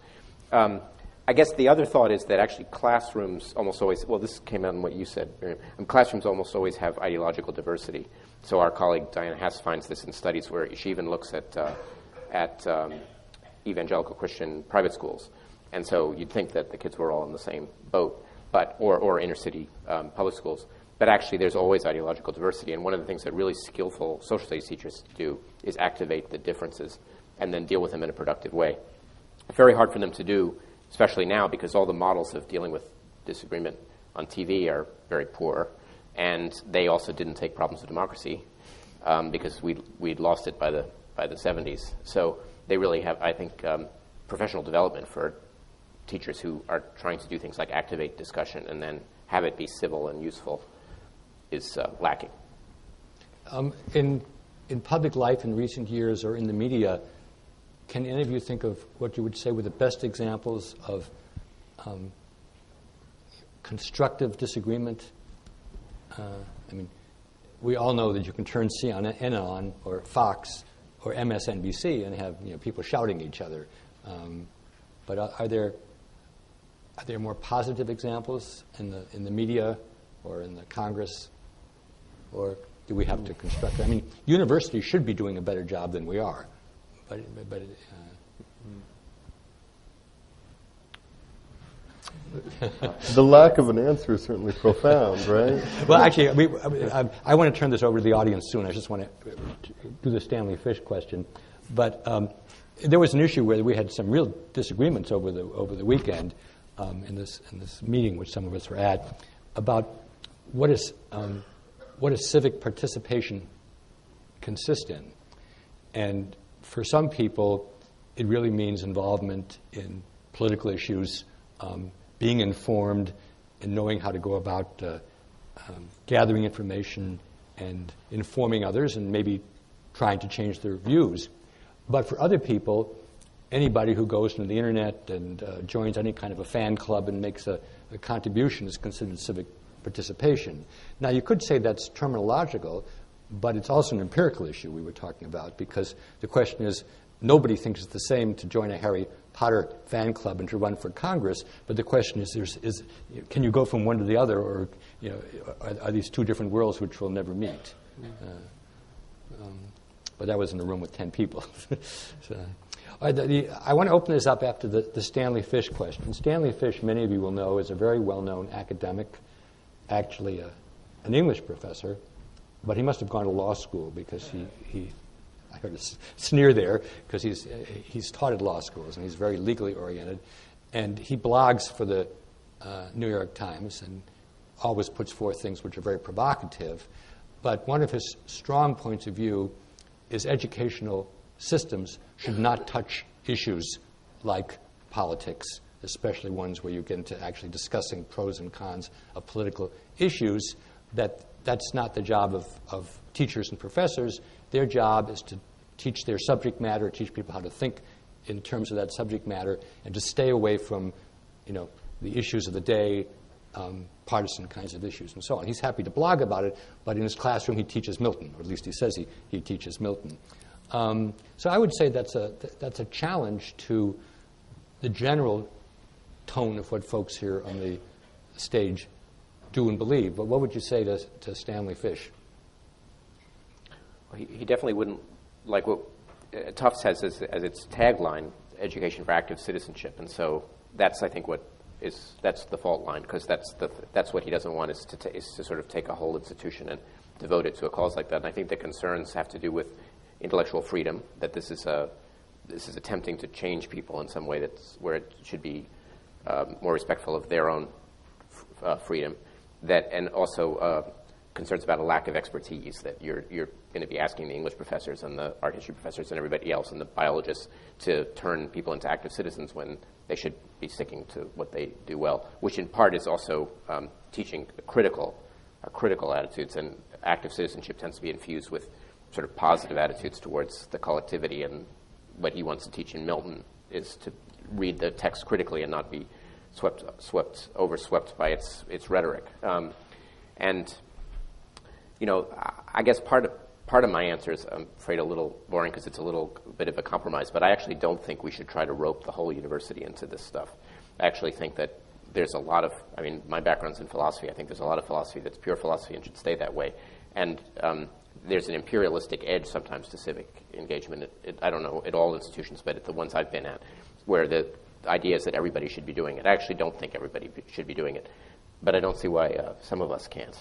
I guess the other thought is that actually classrooms almost always, well, this came out in what you said, Miriam, classrooms almost always have ideological diversity. So our colleague Diana Haas finds this in studies where she even looks at evangelical Christian private schools. And so you'd think that the kids were all in the same boat, or inner city public schools. But actually there's always ideological diversity. And one of the things that really skillful social studies teachers do is activate the differences and then deal with them in a productive way. Very hard for them to do, especially now, because all the models of dealing with disagreement on TV are very poor, and they also didn't take problems of democracy because we'd lost it by the 70s. So they really have, I think, professional development for teachers who are trying to do things like activate discussion and then have it be civil and useful is lacking. In in public life in recent years or in the media, can any of you think of what you would say were the best examples of constructive disagreement? I mean, we all know that you can turn CNN on or Fox or MSNBC and have people shouting at each other. But are there more positive examples in the media or in the Congress, or do we have to construct? I mean, universities should be doing a better job than we are, but. The lack of an answer is certainly profound, right? Well, actually, I want to turn this over to the audience soon. I just want to do the Stanley Fish question. But there was an issue where we had some real disagreements over the weekend in this meeting, which some of us were at, about what does civic participation consist in? And for some people, it really means involvement in political issues, being informed and knowing how to go about gathering information and informing others and maybe trying to change their views. But for other people, anybody who goes into the internet and joins any kind of a fan club and makes a contribution is considered civic participation. Now, you could say that's terminological, but it's also an empirical issue we were talking about, because the question is, nobody thinks it's the same to join a Harry Potter fan club and to run for Congress, but the question is can you go from one to the other, or are these two different worlds which will never meet? But that was in a room with 10 people. So, I want to open this up after the Stanley Fish question. Stanley Fish, many of you will know, is a very well-known academic, actually an English professor, but he must have gone to law school because he I heard a sneer there, because he's taught at law schools, and he's very legally oriented. And he blogs for the New York Times and always puts forth things which are very provocative. But one of his strong points of view is educational systems should not touch issues like politics, especially ones where you get into actually discussing pros and cons of political issues. That's not the job of teachers and professors. Their job is to teach their subject matter, teach people how to think in terms of that subject matter, and to stay away from, the issues of the day, partisan kinds of issues, and so on. He's happy to blog about it, but in his classroom he teaches Milton, or at least he says he teaches Milton. So I would say that's a challenge to the general tone of what folks here on the stage do and believe. But what would you say to Stanley Fish? He definitely wouldn't like what Tufts has as its tagline, education for active citizenship. And so that's, I think, that's the fault line, because that's what he doesn't want is to sort of take a whole institution and devote it to a cause like that. And I think the concerns have to do with intellectual freedom, that this is attempting to change people in some way where it should be more respectful of their own freedom, and also concerns about a lack of expertise, that you're going to be asking the English professors and the art history professors and everybody else and the biologists to turn people into active citizens when they should be sticking to what they do well, which in part is also teaching critical attitudes, and active citizenship tends to be infused with sort of positive attitudes towards the collectivity. And what he wants to teach in Milton is to read the text critically and not be overswept by its rhetoric. And I guess part of my answer is, I'm afraid, a little boring because it's a little bit of a compromise, but I actually don't think we should try to rope the whole university into this stuff. I actually think that there's a lot of, my background's in philosophy. I think there's a lot of philosophy that's pure philosophy and should stay that way. And there's an imperialistic edge sometimes to civic engagement, I don't know, at all institutions, but at the ones I've been at, where the idea is that everybody should be doing it. I actually don't think everybody should be doing it, but I don't see why some of us can't.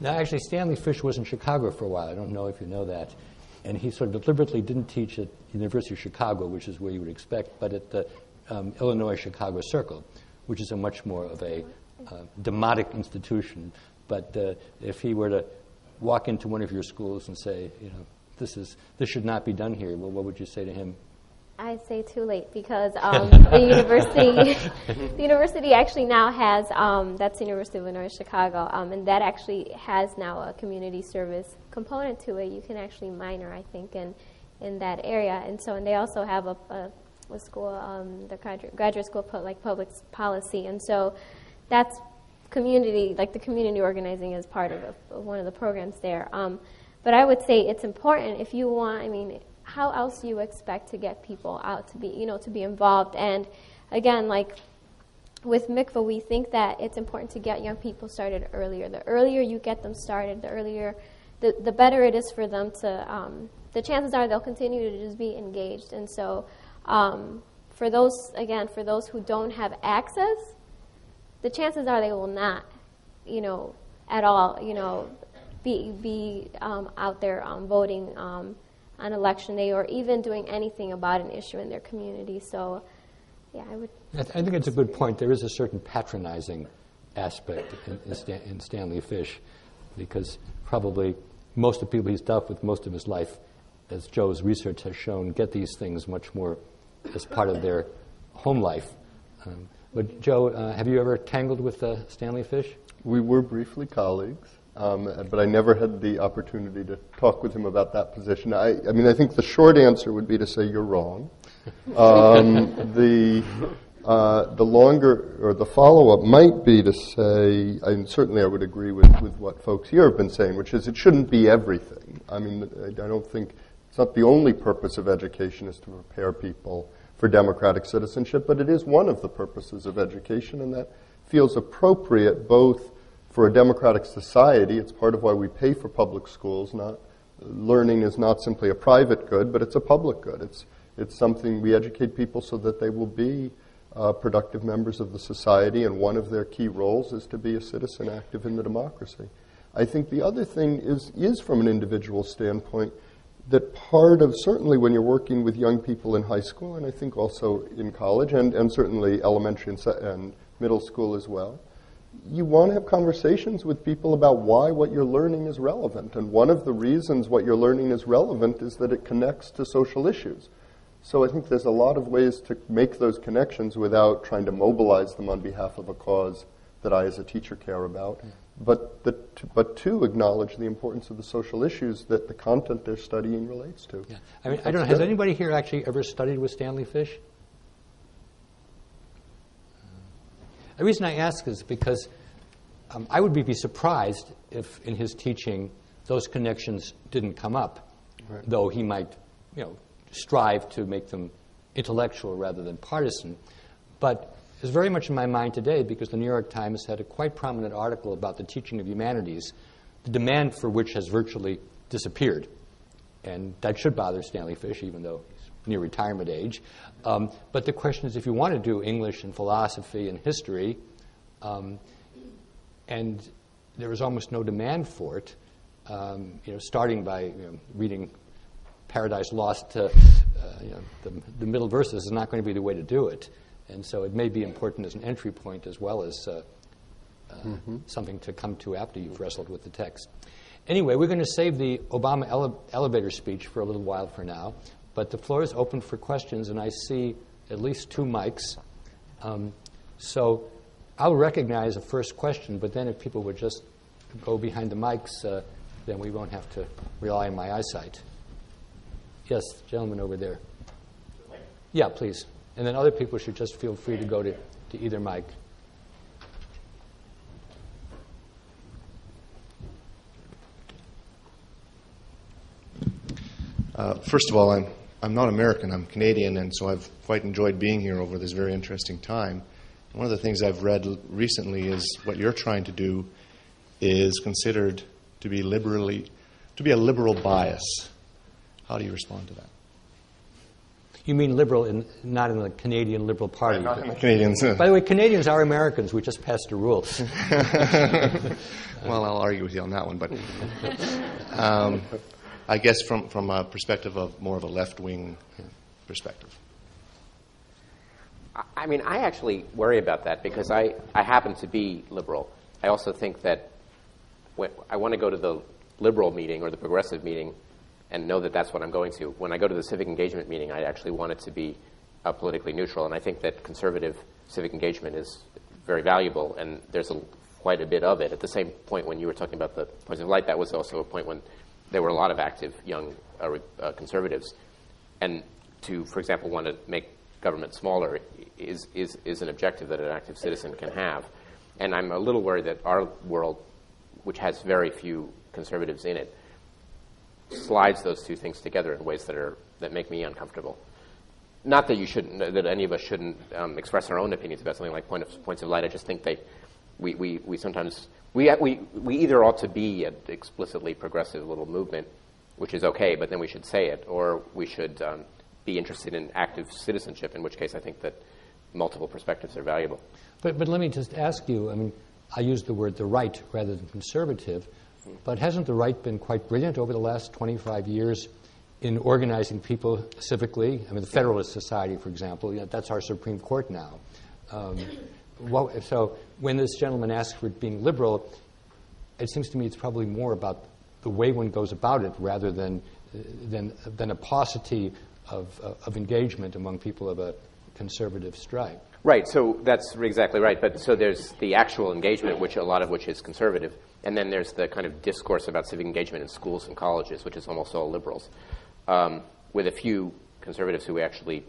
Now, actually, Stanley Fish was in Chicago for a while. I don't know if you know that. And he sort of deliberately didn't teach at the University of Chicago, which is where you would expect, but at the Illinois-Chicago CIRCLE, which is a much more of a demotic institution. But if he were to walk into one of your schools and say, this should not be done here, well, what would you say to him? I say too late, because the university actually now has, that's the University of Illinois Chicago, and that actually has now a community service component to it. You can actually minor, I think, in that area. And so, and they also have a school, the graduate school, like public policy. And so that's community, like the community organizing is part of one of the programs there. But I would say it's important if you want, I mean, how else do you expect to get people out to be, you know, to be involved? And again, like with Mikva, we think that it's important to get young people started earlier. The earlier you get them started, the earlier, the better it is for them to, the chances are they'll continue to just be engaged. And so for those, again, for those who don't have access, the chances are they will not, you know, at all, you know, be out there voting on election day, or even doing anything about an issue in their community. So, yeah, I would. I think it's a good point. There is a certain patronizing aspect in Stanley Fish, because probably most of the people he's dealt with most of his life, as Joe's research has shown, get these things much more as part of their home life. But Joe, have you ever tangled with Stanley Fish? We were briefly colleagues. But I never had the opportunity to talk with him about that position. I mean, I think the short answer would be to say you're wrong. The longer, or the follow-up might be to say, and certainly I would agree with what folks here have been saying, which is it shouldn't be everything. I mean, I don't think, it's not the only purpose of education is to prepare people for democratic citizenship, but it is one of the purposes of education, and that feels appropriate both for a democratic society. It's part of why we pay for public schools. Not learning is not simply a private good, but it's a public good. It's something we educate people so that they will be productive members of the society, and one of their key roles is to be a citizen active in the democracy. I think the other thing is from an individual standpoint, that part of, certainly when you're working with young people in high school, and I think also in college, and certainly elementary and middle school as well, you want to have conversations with people about why what you're learning is relevant. And one of the reasons what you're learning is relevant is that it connects to social issues. So I think there's a lot of ways to make those connections without trying to mobilize them on behalf of a cause that I as a teacher care about, but to acknowledge the importance of the social issues that the content they're studying relates to. Yeah. I mean, I don't know, has anybody here actually ever studied with Stanley Fish? The reason I ask is because I would be surprised if in his teaching those connections didn't come up, right, though he might, you know, strive to make them intellectual rather than partisan. But it's very much in my mind today because the New York Times had a quite prominent article about the teaching of humanities, the demand for which has virtually disappeared. And that should bother Stanley Fish, even though he's near retirement age. But the question is, if you want to do English and philosophy and history, and there was almost no demand for it, you know, starting by reading Paradise Lost, you know, the middle verses is not going to be the way to do it. And so it may be important as an entry point as well as something to come to after you've wrestled with the text. Anyway, we're going to save the Obama elevator speech for a little while for now. But the floor is open for questions, and I see at least two mics. So I'll recognize a first question, but then if people would just go behind the mics, then we won't have to rely on my eyesight. Yes, gentleman over there. Yeah, please. And then other people should just feel free to go to either mic. First of all, I'm not American, I'm Canadian, and so I've quite enjoyed being here over this very interesting time. One of the things I've read recently is what you're trying to do is considered to be a liberal bias. How do you respond to that? You mean liberal, not in the Canadian Liberal Party? Yeah, not in the Canadians. By the way, Canadians are Americans. We just passed a rule. Well, I'll argue with you on that one, but... I guess from a perspective of more of a left-wing perspective. I mean, I actually worry about that because I happen to be liberal. I also think that when I want to go to the liberal meeting or the progressive meeting and know that that's what I'm going to. When I go to the civic engagement meeting, I actually want it to be politically neutral, and I think that conservative civic engagement is very valuable, and there's quite a bit of it. At the same point when you were talking about the points of light, that was also a point when there were a lot of active young conservatives. And to, for example, want to make government smaller is an objective that an active citizen can have. And I'm a little worried that our world, which has very few conservatives in it, slides those two things together in ways that make me uncomfortable. Not that you shouldn't, that any of us shouldn't express our own opinions about something like points of light. I just think we either ought to be an explicitly progressive little movement, which is okay, but then we should say it, or we should be interested in active citizenship, in which case I think that multiple perspectives are valuable. But let me just ask you, I mean, I used the word the right rather than conservative, but hasn't the right been quite brilliant over the last 25 years in organizing people civically? I mean, the Federalist Society, for example, you know, that's our Supreme Court now. So when this gentleman asks for it being liberal, it seems to me it's probably more about the way one goes about it rather than a paucity of engagement among people of a conservative stripe. Right, so that's exactly right. But so there's the actual engagement, which a lot of which is conservative, and then there's the kind of discourse about civic engagement in schools and colleges, which is almost all liberals, with a few conservatives who we actually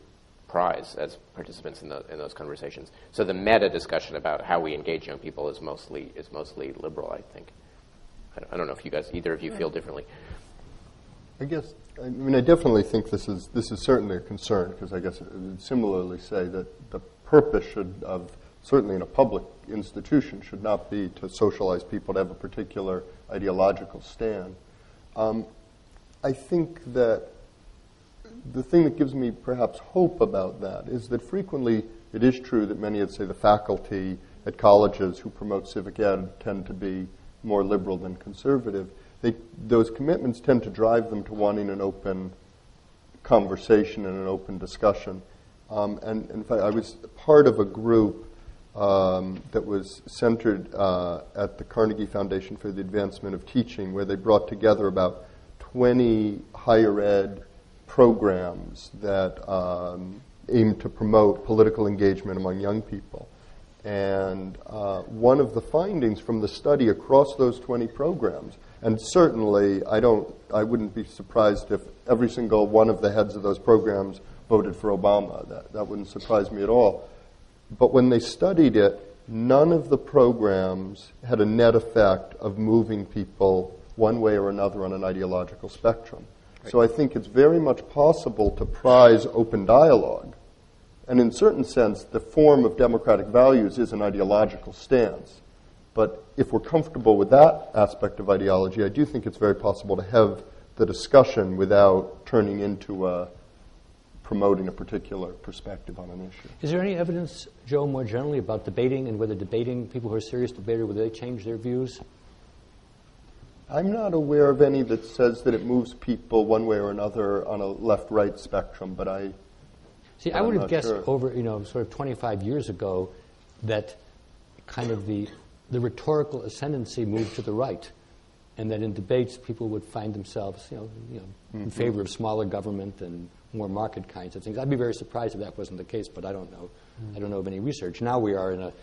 prize as participants in those conversations. So the meta discussion about how we engage young people is mostly liberal, I think. I don't know if you guys, either of you, feel differently. I guess, I mean, I definitely think this is certainly a concern, because I guess I would similarly say that the purpose should, of certainly in a public institution, should not be to socialize people to have a particular ideological stand. I think that the thing that gives me perhaps hope about that is that frequently it is true that many of, say, the faculty at colleges who promote civic ed tend to be more liberal than conservative. Those commitments tend to drive them to wanting an open conversation and an open discussion. And in fact, I was part of a group that was centered at the Carnegie Foundation for the Advancement of Teaching, where they brought together about 20 higher ed programs that aimed to promote political engagement among young people. And one of the findings from the study across those 20 programs, and certainly I wouldn't be surprised if every single one of the heads of those programs voted for Obama. That wouldn't surprise me at all. But when they studied it, none of the programs had a net effect of moving people one way or another on an ideological spectrum. Right. So I think it's very much possible to prize open dialogue. And in a certain sense, the form of democratic values is an ideological stance. But if we're comfortable with that aspect of ideology, I do think it's very possible to have the discussion without turning into promoting a particular perspective on an issue. Is there any evidence, Joe, more generally about debating and whether debating, people who are serious debaters, whether they change their views? I'm not aware of any that says that it moves people one way or another on a left-right spectrum, but See, I would have guessed over, you know, sort of 25 years ago that kind of the rhetorical ascendancy moved to the right, and that in debates people would find themselves, in favor of smaller government and more market kinds of things. I'd be very surprised if that wasn't the case, but I don't know. I don't know of any research. Now we are in a,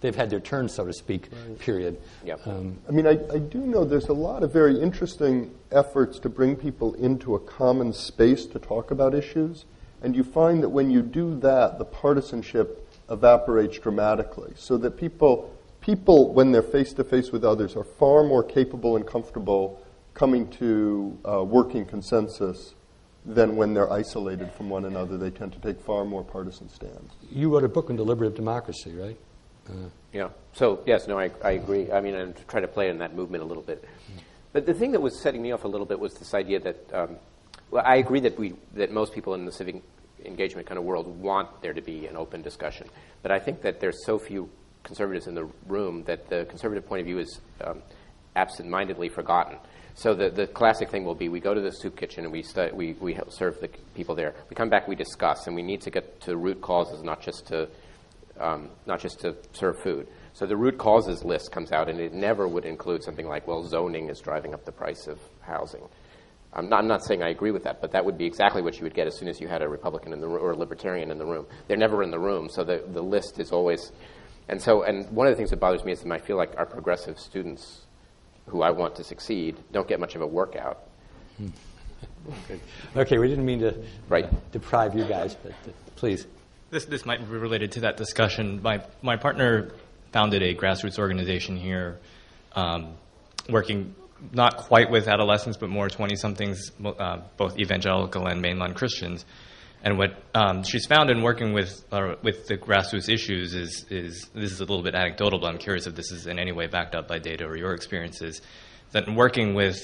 they've had their turn, so to speak, period. Yep. I do know there's a lot of very interesting efforts to bring people into a common space to talk about issues. And you find that when you do that, the partisanship evaporates dramatically, so that people, when they're face-to-face with others, are far more capable and comfortable coming to working consensus than when they're isolated from one another. They tend to take far more partisan stands. You wrote a book on deliberative democracy, right? Yeah. So, yes, no, I agree. I mean, I'm trying to play in that movement a little bit. But the thing that was setting me off a little bit was this idea that... Well, I agree that most people in the civic engagement kind of world want there to be an open discussion, but I think that there's so few conservatives in the room that the conservative point of view is absent-mindedly forgotten. So the classic thing will be we go to the soup kitchen and we serve the people there. We come back, we discuss, and we need to get to root causes, not just to serve food. So the root causes list comes out, and it never would include something like, well, zoning is driving up the price of housing. I'm not saying I agree with that, but that would be exactly what you would get as soon as you had a Republican in the room or a Libertarian in the room. They're never in the room, so the list is always. And one of the things that bothers me is that I feel like our progressive students, who I want to succeed, don't get much of a workout. Okay, we didn't mean to deprive you guys, but please. This might be related to that discussion. My partner founded a grassroots organization here, working not quite with adolescents, but more 20-somethings, both evangelical and mainline Christians. And what she's found in working with the grassroots issues is this is a little bit anecdotal, but I'm curious if this is in any way backed up by data or your experiences, that in working with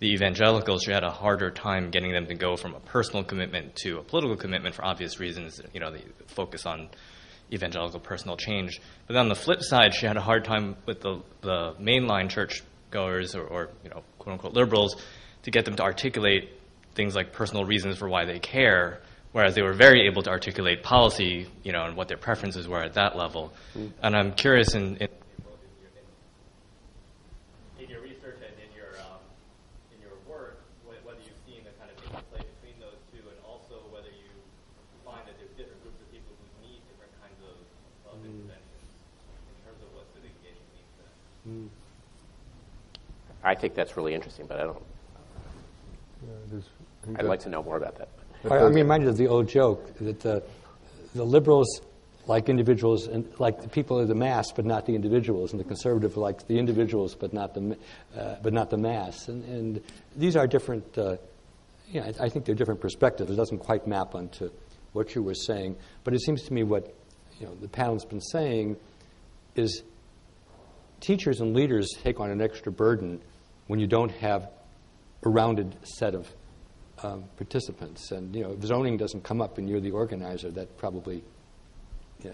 the evangelicals, she had a harder time getting them to go from a personal commitment to a political commitment for obvious reasons, you know, the focus on evangelical personal change. But then on the flip side, she had a hard time with the mainline churchgoers or you know, quote-unquote liberals to get them to articulate things like personal reasons for why they care, whereas they were very able to articulate policy, you know, and what their preferences were at that level. Mm. And I'm curious in your research and in your work, whether you've seen the kind of interplay between those two, and also whether you find that there's different groups of people who need different kinds of interventions in terms of what civic engagement means to them. Mm. I think that's really interesting, but I don't. I'd like to know more about that. I'm reminded of the old joke that the liberals like individuals and like the people of the mass, but not the individuals, and the conservative likes the individuals, but not the mass. And these are different. Yeah, I think they're different perspectives. It doesn't quite map onto what you were saying, but it seems to me what the panel's been saying is teachers and leaders take on an extra burden when you don't have a rounded set of participants, and if zoning doesn't come up and you're the organizer, that probably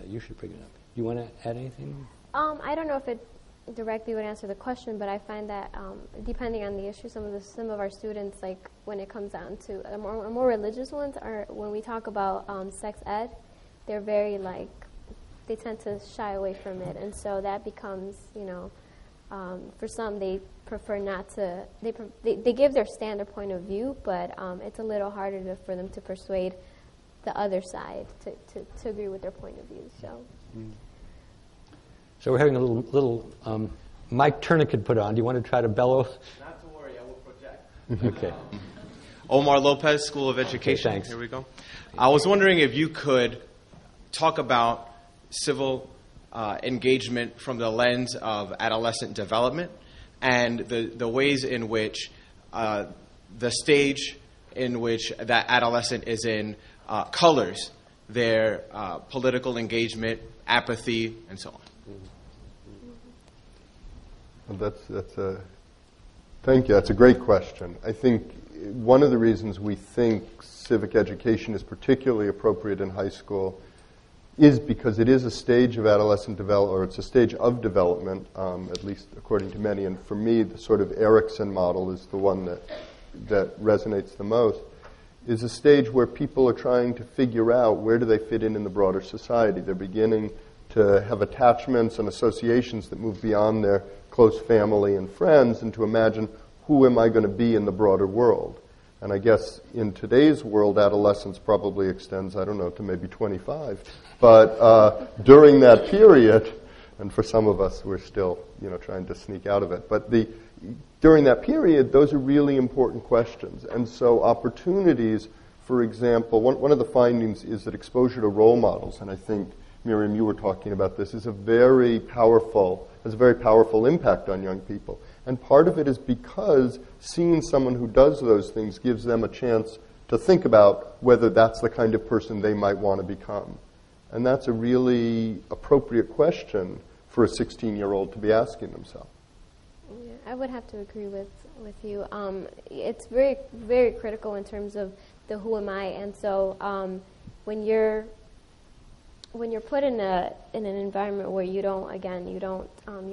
you should bring it up. You want to add anything? I don't know if it directly would answer the question, but I find that depending on the issue, some of our students, like when it comes down to more religious ones, are when we talk about sex ed, they're very like they tend to shy away from it, and so that becomes for some they prefer not to, they give their standard point of view, but it's a little harder for them to persuade the other side to agree with their point of view, so. Mm. So we're having a little mic tourniquet put on. Do you want to try to bellow? Not to worry, I will project. Okay. Omar Lopez, School of Education. Okay, thanks. Here we go. I was wondering if you could talk about civil engagement from the lens of adolescent development, and the ways in which the stage in which that adolescent is in colors their political engagement, apathy, and so on. Well, thank you. That's a great question. I think one of the reasons we think civic education is particularly appropriate in high school is because it is a stage of adolescent development, or it's a stage of development, at least according to many. And for me, the sort of Erickson model is the one that resonates the most, is a stage where people are trying to figure out where do they fit in the broader society. They're beginning to have attachments and associations that move beyond their close family and friends, and to imagine, who am I going to be in the broader world? And I guess in today's world, adolescence probably extends, I don't know, to maybe 25. But during that period, and for some of us, we're still trying to sneak out of it. But during that period, those are really important questions. And so opportunities, for example, one of the findings is that exposure to role models, and I think, Miriam, you were talking about this, is has a very powerful impact on young people. And part of it is because seeing someone who does those things gives them a chance to think about whether that's the kind of person they might want to become. And that's a really appropriate question for a 16-year-old to be asking themselves. Yeah, I would have to agree with you. It's very, very critical in terms of the who am I. And so when you're put in an environment where you're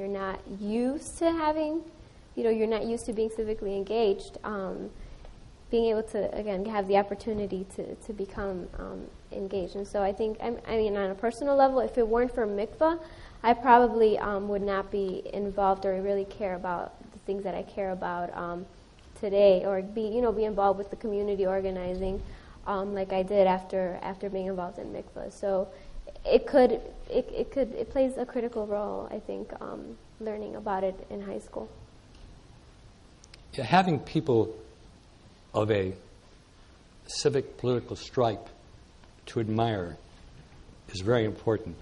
not used to having, you're not used to being civically engaged, being able to, again, have the opportunity to become engaged. And so I think, on a personal level, if it weren't for Mikva, I probably would not be involved or really care about the things that I care about today, or be involved with the community organizing, like I did after being involved in Mikva. So it plays a critical role, I think, learning about it in high school. Yeah, having people of a civic political stripe to admire is very important.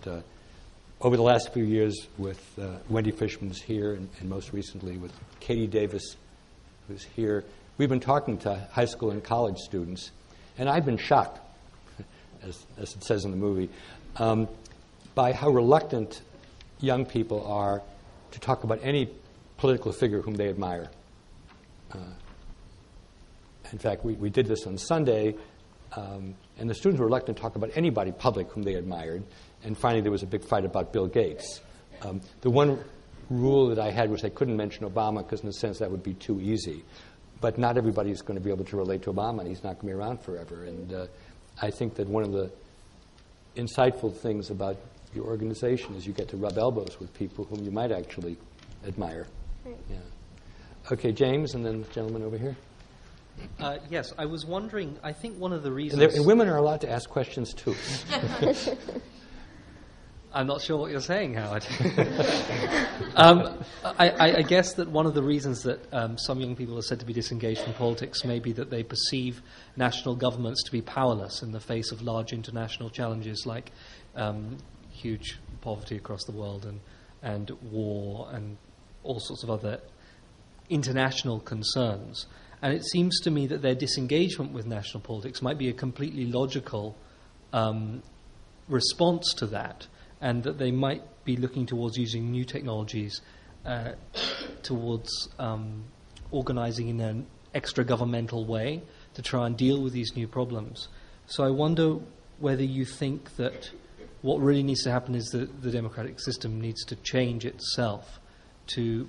Over the last few years with Wendy Fishman's here, and most recently with Katie Davis, who's here, we've been talking to high school and college students, and I've been shocked, as it says in the movie, by how reluctant young people are to talk about any political figure whom they admire. In fact, we did this on Sunday, and the students were reluctant to talk about anybody public whom they admired. And finally, there was a big fight about Bill Gates. The one rule that I had was I couldn't mention Obama, because in a sense that would be too easy. But not everybody's going to be able to relate to Obama, and he's not going to be around forever. And I think that one of the insightful things about your organization is you get to rub elbows with people whom you might actually admire. Right. Yeah. Okay, James, and then the gentleman over here. Yes, I was wondering, I think one of the reasons... And women are allowed to ask questions, too. I'm not sure what you're saying, Howard. I guess that one of the reasons that some young people are said to be disengaged from politics may be that they perceive national governments to be powerless in the face of large international challenges like huge poverty across the world and war and all sorts of other international concerns. And it seems to me that their disengagement with national politics might be a completely logical response to that, and that they might be looking towards using new technologies towards organizing in an extra-governmental way to try and deal with these new problems. So I wonder whether you think that what really needs to happen is that the democratic system needs to change itself to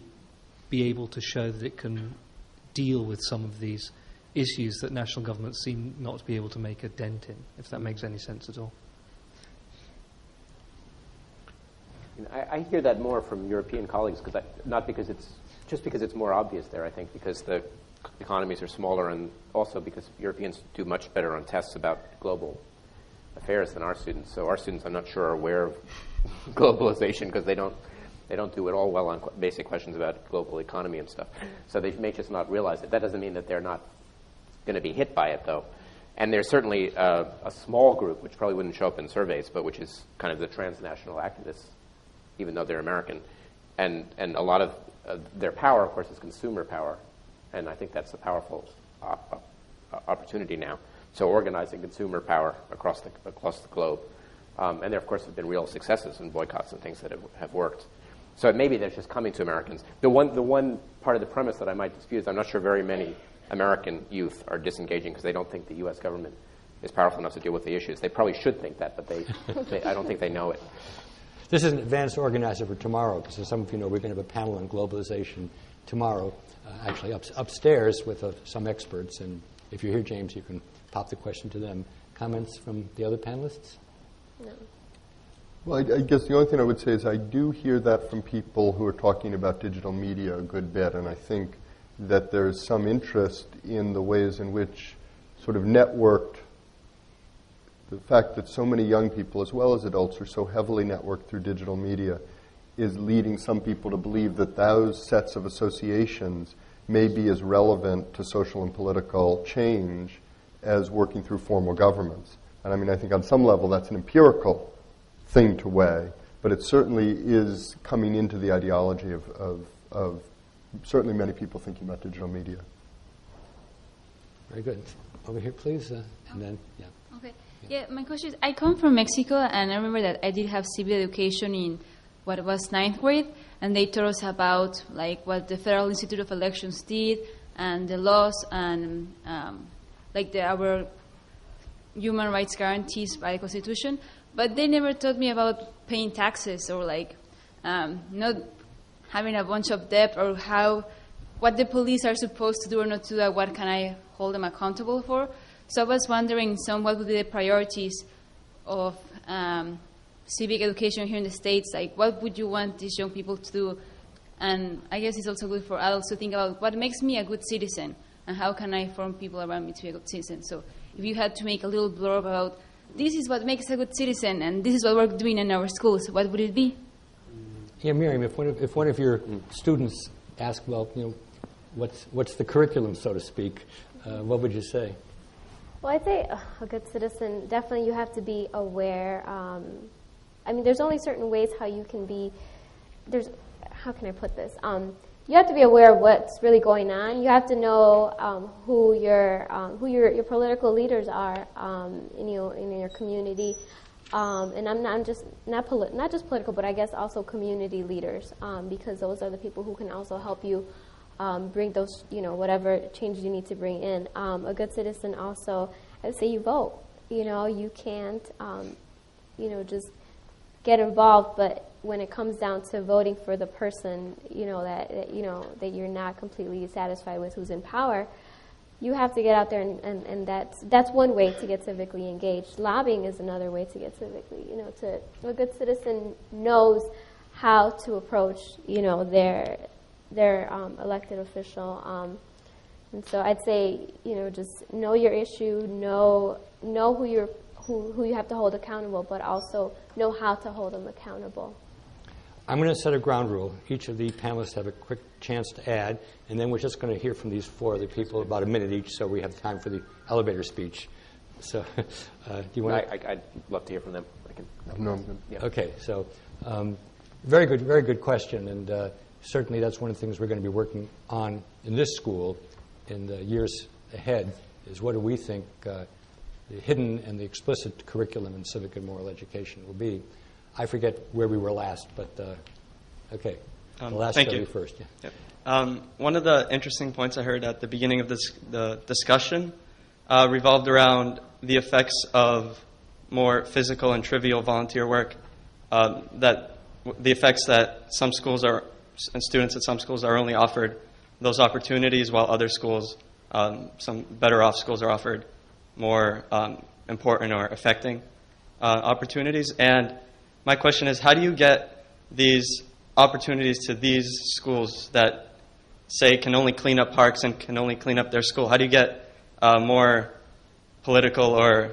be able to show that it can deal with some of these issues that national governments seem not to be able to make a dent in, if that makes any sense at all. I hear that more from European colleagues, because just because it's more obvious there, I think, because the economies are smaller, and also because Europeans do much better on tests about global affairs than our students. So our students, I'm not sure, are aware of globalization, because they don't do it all well on basic questions about global economy and stuff. So they may just not realize it. That doesn't mean that they're not going to be hit by it, though. And there's certainly a small group, which probably wouldn't show up in surveys, but which is kind of the transnational activists, even though they're American. And a lot of their power, of course, is consumer power. And I think that's a powerful opportunity now. So organizing consumer power across the globe. And there, of course, have been real successes and boycotts and things that have worked. So maybe that's just coming to Americans. The one part of the premise that I might dispute is I'm not sure very many American youth are disengaging because they don't think the US government is powerful enough to deal with the issues. They probably should think that, but I don't think they know it. This is an advanced organizer for tomorrow, because as some of you know, we're going to have a panel on globalization tomorrow, actually upstairs with some experts. And if you're here, James, you can pop the question to them. Comments from the other panelists? No. Well, I guess the only thing I would say is I do hear that from people who are talking about digital media a good bit. And I think that there's some interest in the ways in which sort of networked, the fact that so many young people, as well as adults, are so heavily networked through digital media is leading some people to believe that those sets of associations may be as relevant to social and political change as working through formal governments. And I mean, I think on some level that's an empirical thing to weigh, but it certainly is coming into the ideology of certainly many people thinking about digital media. Very good. Over here, please, and then, yeah. Okay. Yeah, my question is, I come from Mexico, and I remember that I did have civic education in what was 9th grade, and they taught us about like what the Federal Institute of Elections did, and the laws, and like our human rights guarantees by the Constitution. But they never taught me about paying taxes or like not having a bunch of debt, or what the police are supposed to do or not to do, and what can I hold them accountable for. So I was wondering, what would be the priorities of civic education here in the States? Like, what would you want these young people to do? And I guess it's also good for adults to think about what makes me a good citizen, and how can I form people around me to be a good citizen? So if you had to make a little blurb about this is what makes a good citizen and this is what we're doing in our schools, what would it be? Yeah, Miriam, if one of your students asked, well, you know, what's the curriculum, so to speak, what would you say? Well, I'd say a good citizen, definitely you have to be aware. I mean, there's only certain ways how you can be, how can I put this? You have to be aware of what's really going on. You have to know who your political leaders are in your community, and not just political, but I guess also community leaders, because those are the people who can also help you bring those whatever changes you need to bring in. A good citizen also, I would say, you vote. You know, you can't just get involved, but when it comes down to voting for the person that you're not completely satisfied with who's in power, you have to get out there, and that's one way to get civically engaged. Lobbying is another way to get civically, a good citizen knows how to approach, their elected official, and so I'd say, just know your issue, know who you have to hold accountable, but also know how to hold them accountable. I'm going to set a ground rule. Each of the panelists have a quick chance to add, and then we're just going to hear from these four other people, about a minute each, so we have time for the elevator speech. So do you want to? I'd love to hear from them. I can. No. Yeah. Okay, so very good question, and certainly that's one of the things we're going to be working on in this school in the years ahead, is what do we think the hidden and the explicit curriculum in civic and moral education will be. I forget where we were last, but okay. The last study first. Yeah. Yep. One of the interesting points I heard at the beginning of the discussion revolved around the effects of more physical and trivial volunteer work, the effects that some schools are, and students at some schools are only offered those opportunities, while other schools, some better off schools, are offered more important or affecting opportunities. And my question is, how do you get these opportunities to these schools that, say, can only clean up parks and can only clean up their school? How do you get more political or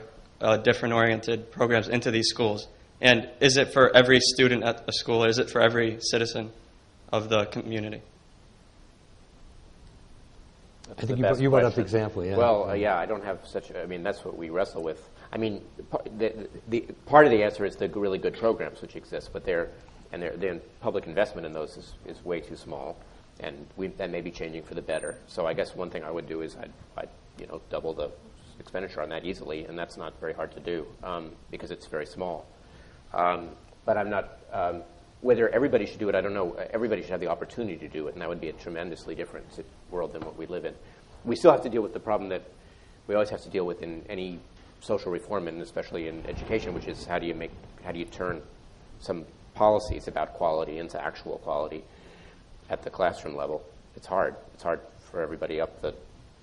different-oriented programs into these schools? And is it for every student at a school, or is it for every citizen of the community? That's I think you brought up the example. Yeah. Well, yeah, I don't have such. I mean, that's what we wrestle with. I mean, the part of the answer is the really good programs which exist, but the public investment in those is way too small, and that may be changing for the better. So I guess one thing I would do is I'd double the expenditure on that easily, and that's not very hard to do because it's very small. But I'm not. Whether everybody should do it, I don't know. Everybody should have the opportunity to do it, and that would be a tremendously different world than what we live in. We still have to deal with the problem that we always have to deal with in any social reform, and especially in education, which is how do you turn some policies about quality into actual quality at the classroom level? It's hard. It's hard for everybody up the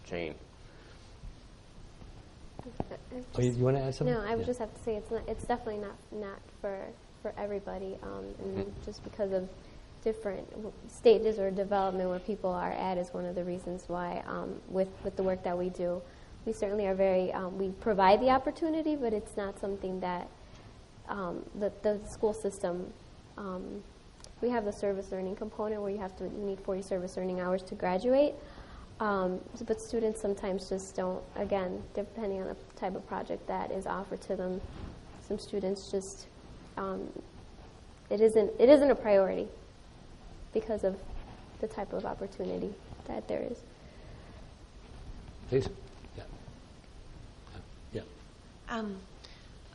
chain. You want to add something? No, I would just have to say it's definitely not for everybody, and just because of different stages or development where people are at is one of the reasons why with the work that we do, we certainly are very, we provide the opportunity, but it's not something that the school system, we have the service learning component where you need 40 service learning hours to graduate, but students sometimes just don't, again, depending on the type of project that is offered to them, some students just, it isn't a priority because of the type of opportunity that there is. Please. Yeah. Yeah.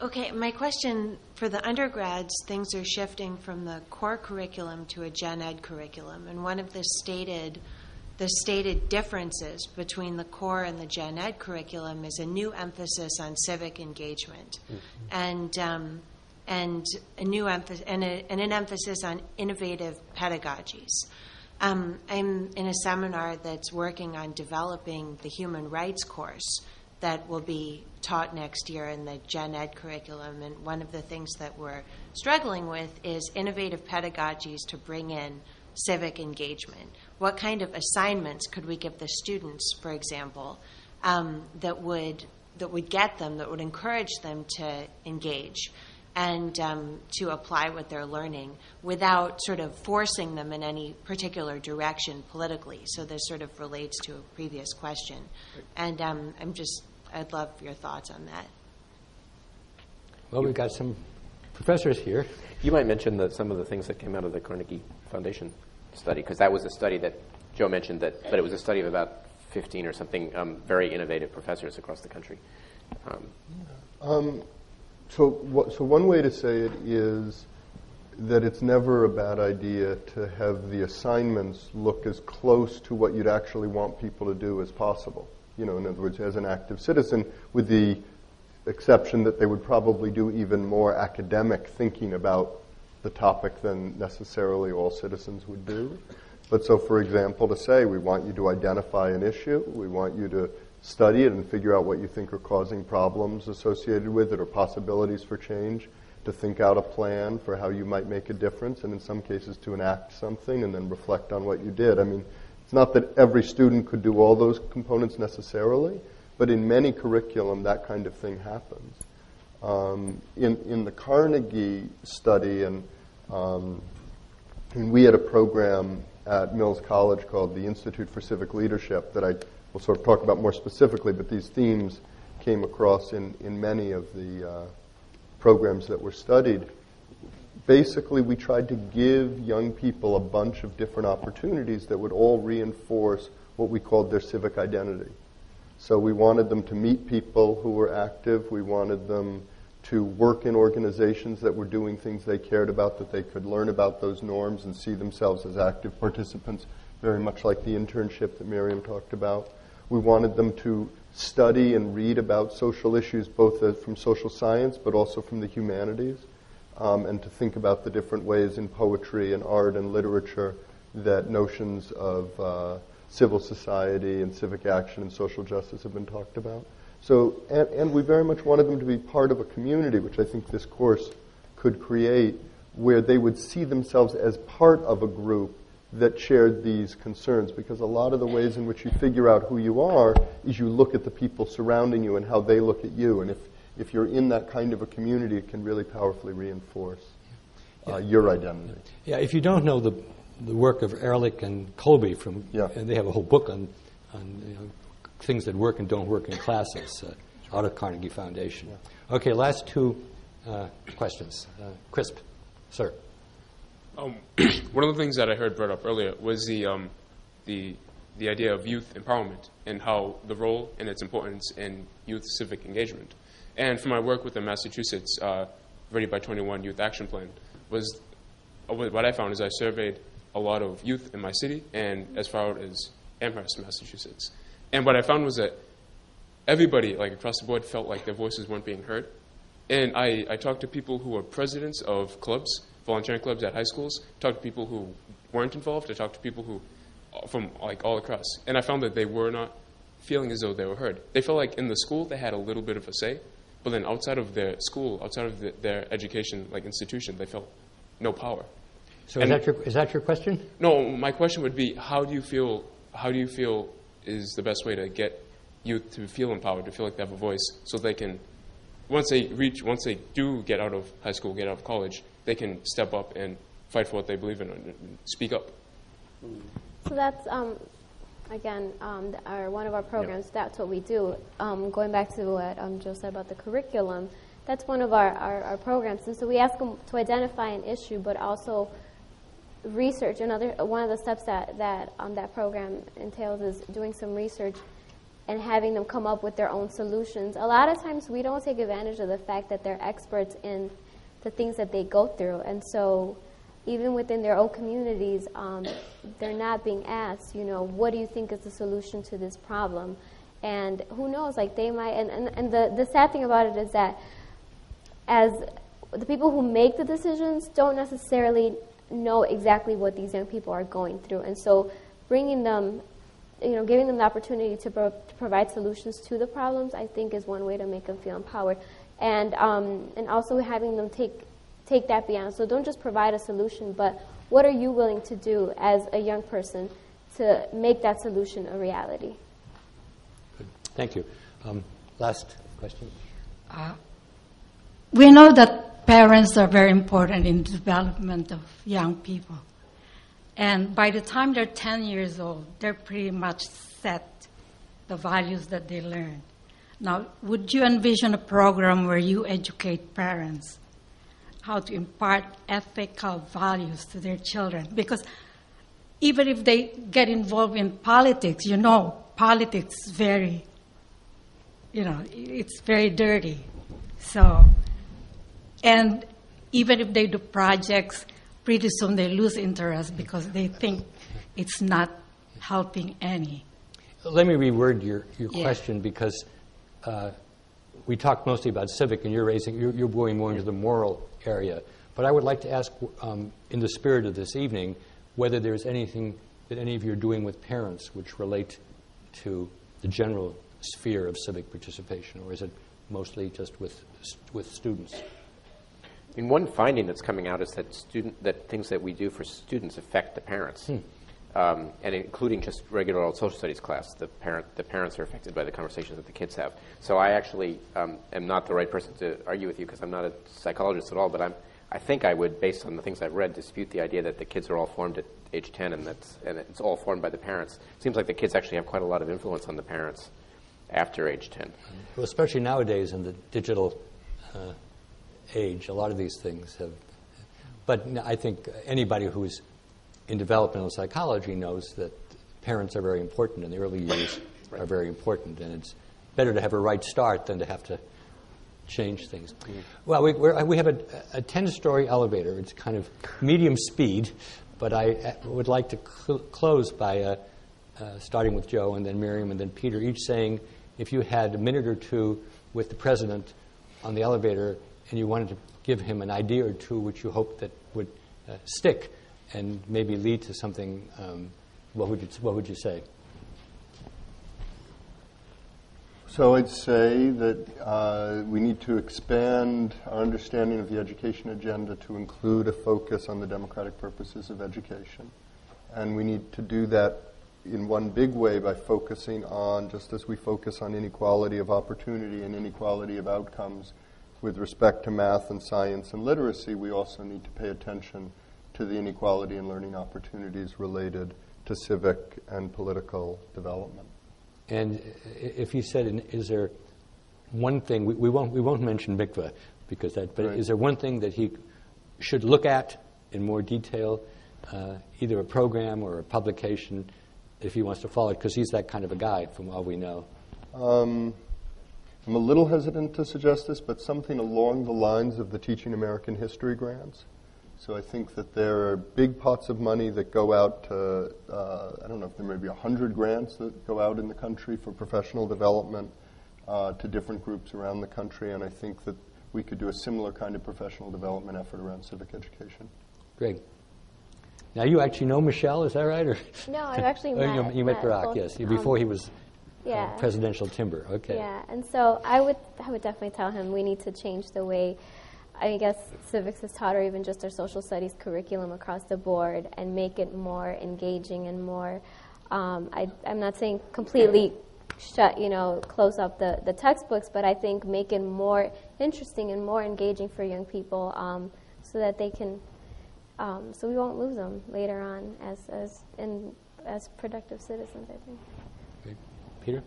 Okay, my question for the undergrads, things are shifting from the core curriculum to a gen ed curriculum, and one of the stated differences between the core and the gen ed curriculum is a new emphasis on civic engagement, and an emphasis on innovative pedagogies. I'm in a seminar that's working on developing the human rights course that will be taught next year in the gen ed curriculum, and one of the things that we're struggling with is innovative pedagogies to bring in civic engagement. what kind of assignments could we give the students, for example, that would get them, that would encourage them to engage and to apply what they're learning without sort of forcing them in any particular direction politically. So this sort of relates to a previous question. And I'd love your thoughts on that. Well, we've got some professors here. You might mention some of the things that came out of the Carnegie Foundation study, because that was a study that Joe mentioned, but it was a study of about 15 or something very innovative professors across the country. So one way to say it is that it's never a bad idea to have the assignments look as close to what you'd actually want people to do as possible. You know, in other words, as an active citizen, with the exception that they would probably do even more academic thinking about the topic than necessarily all citizens would do. But so, for example, to say we want you to identify an issue, we want you to study it and figure out what you think are causing problems associated with it or possibilities for change, to think out a plan for how you might make a difference, and in some cases to enact something and then reflect on what you did. I mean, it's not that every student could do all those components necessarily, but in many curriculum that kind of thing happens. In the Carnegie study, and we had a program at Mills College called the Institute for Civic Leadership that I will sort of talk about more specifically, but these themes came across in many of the programs that were studied. Basically, we tried to give young people a bunch of different opportunities that would all reinforce what we called their civic identity. So we wanted them to meet people who were active. We wanted them to work in organizations that were doing things they cared about, that they could learn about those norms and see themselves as active participants, very much like the internship that Miriam talked about. We wanted them to study and read about social issues, both from social science but also from the humanities, and to think about the different ways in poetry and art and literature that notions of civil society and civic action and social justice have been talked about. So, and we very much wanted them to be part of a community, which I think this course could create, where they would see themselves as part of a group that shared these concerns. Because a lot of the ways in which you figure out who you are is you look at the people surrounding you and how they look at you. And if you're in that kind of a community, it can really powerfully reinforce your identity. Yeah, if you don't know the work of Ehrlich and Colby, and they have a whole book on things that work and don't work in classes out of Carnegie Foundation. Yeah. Okay, last two questions. Crisp, sir. One of the things that I heard brought up earlier was the idea of youth empowerment and how the role and its importance in youth civic engagement. And from my work with the Massachusetts Ready by 21 Youth Action Plan, was what I found is I surveyed a lot of youth in my city and as far out as Amherst, Massachusetts. And what I found was that everybody, like across the board, felt like their voices weren't being heard. And I talked to people who were presidents of clubs, volunteering clubs at high schools, talked to people who weren't involved, I talked to people who, from like all across. And I found that they were not feeling as though they were heard. They felt like in the school they had a little bit of a say, but then outside of their school, outside of their education, like institution, they felt no power. So is that your question? No, my question would be, how do you feel is the best way to get youth to feel empowered, to feel like they have a voice, so they can, once they do get out of high school, get out of college, they can step up and fight for what they believe in and speak up. So that's, again, one of our programs, that's what we do. Going back to what Joe said about the curriculum, that's one of our programs. And so we ask them to identify an issue, but also research. One of the steps that program entails is doing some research and having them come up with their own solutions. A lot of times we don't take advantage of the fact that they're experts in the things that they go through. And so even within their own communities, they're not being asked, what do you think is the solution to this problem? And who knows, like they might, and the sad thing about it is that as the people who make the decisions don't necessarily know exactly what these young people are going through. And so bringing them, giving them the opportunity to provide solutions to the problems, I think is one way to make them feel empowered. And also having them take that beyond. So don't just provide a solution, but what are you willing to do as a young person to make that solution a reality. Good. Thank you. Last question. We know that parents are very important in the development of young people. And by the time they're 10 years old, they're pretty much set the values that they learn. Now, would you envision a program where you educate parents how to impart ethical values to their children? Because even if they get involved in politics, you know, politics is very, you know, it's very dirty. So, and even if they do projects, pretty soon they lose interest because they think it's not helping any. Let me reword your question, because we talked mostly about civic, and you're going more into the moral area. But I would like to ask, in the spirit of this evening, whether there's anything that any of you are doing with parents which relate to the general sphere of civic participation, or is it mostly just with students? And one finding that's coming out is that things that we do for students affect the parents. Hmm. And including just regular old social studies class, the parents are affected by the conversations that the kids have. So I actually am not the right person to argue with you, because I'm not a psychologist at all, but I think I would, based on the things I've read, dispute the idea that the kids are all formed at age 10 and it's all formed by the parents. It seems like the kids actually have quite a lot of influence on the parents after age 10. Well, especially nowadays in the digital age, a lot of these things have, but I think anybody who's in developmental psychology knows that parents are very important, and the early years are very important, and it's better to have a right start than to have to change things. Well, we have a 10-story elevator. It's kind of medium speed, but I would like to close by starting with Joe and then Miriam and then Peter, each saying if you had a minute or two with the president on the elevator and you wanted to give him an idea or two which you hoped that would stick and maybe lead to something, what would you say? So I'd say that we need to expand our understanding of the education agenda to include a focus on the democratic purposes of education. And we need to do that in one big way by focusing on, just as we focus on inequality of opportunity and inequality of outcomes with respect to math and science and literacy, we also need to pay attention to the inequality in learning opportunities related to civic and political development. And if you said, is there one thing, we won't mention Mikva, because that, but right. Is there one thing that he should look at in more detail, either a program or a publication, if he wants to follow it, because he's that kind of a guy from all we know? I'm a little hesitant to suggest this, but something along the lines of the Teaching American History grants. So I think that there are big pots of money that go out to, I don't know if there may be 100 grants that go out in the country for professional development to different groups around the country. And I think that we could do a similar kind of professional development effort around civic education. Great. Now, you actually know Michel, is that right? Or no, I've actually met. You met Barack, both, yes, before he was presidential timber. Okay. Yeah, and so I would definitely tell him we need to change the way, I guess, civics is taught, or even just our social studies curriculum across the board, and make it more engaging and more, I'm not saying completely shut, you know, close up the textbooks, but I think make it more interesting and more engaging for young people, so that they can, so we won't lose them later on as productive citizens, I think. Okay. Peter?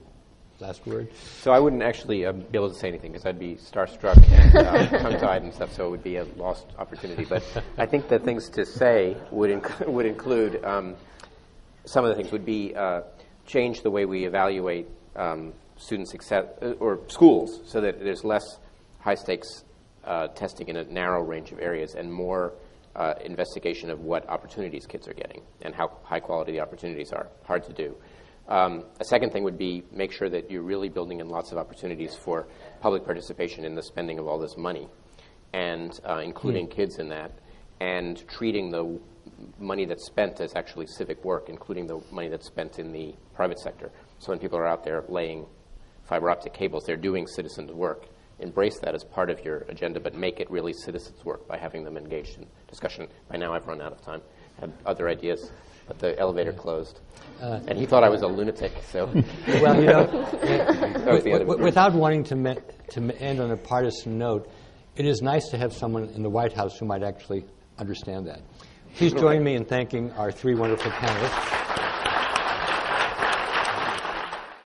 Last word. So I wouldn't actually be able to say anything because I'd be starstruck and tongue-tied and stuff, so it would be a lost opportunity. But I think the things to say would include, some of the things would be change the way we evaluate student success or schools so that there's less high-stakes testing in a narrow range of areas and more investigation of what opportunities kids are getting and how high-quality the opportunities are. Hard to do. A second thing would be make sure that you're really building in lots of opportunities for public participation in the spending of all this money, and including kids in that, and treating the money that's spent as actually civic work, including the money that's spent in the private sector. So when people are out there laying fiber optic cables, they're doing citizen work, embrace that as part of your agenda, but make it really citizens' work by having them engaged in discussion. By now I've run out of time. I had other ideas, but the elevator closed. And he thought I was a lunatic, so. Well, you know, without wanting to end on a partisan note, it is nice to have someone in the White House who might actually understand that. Please join me in thanking our three wonderful panelists.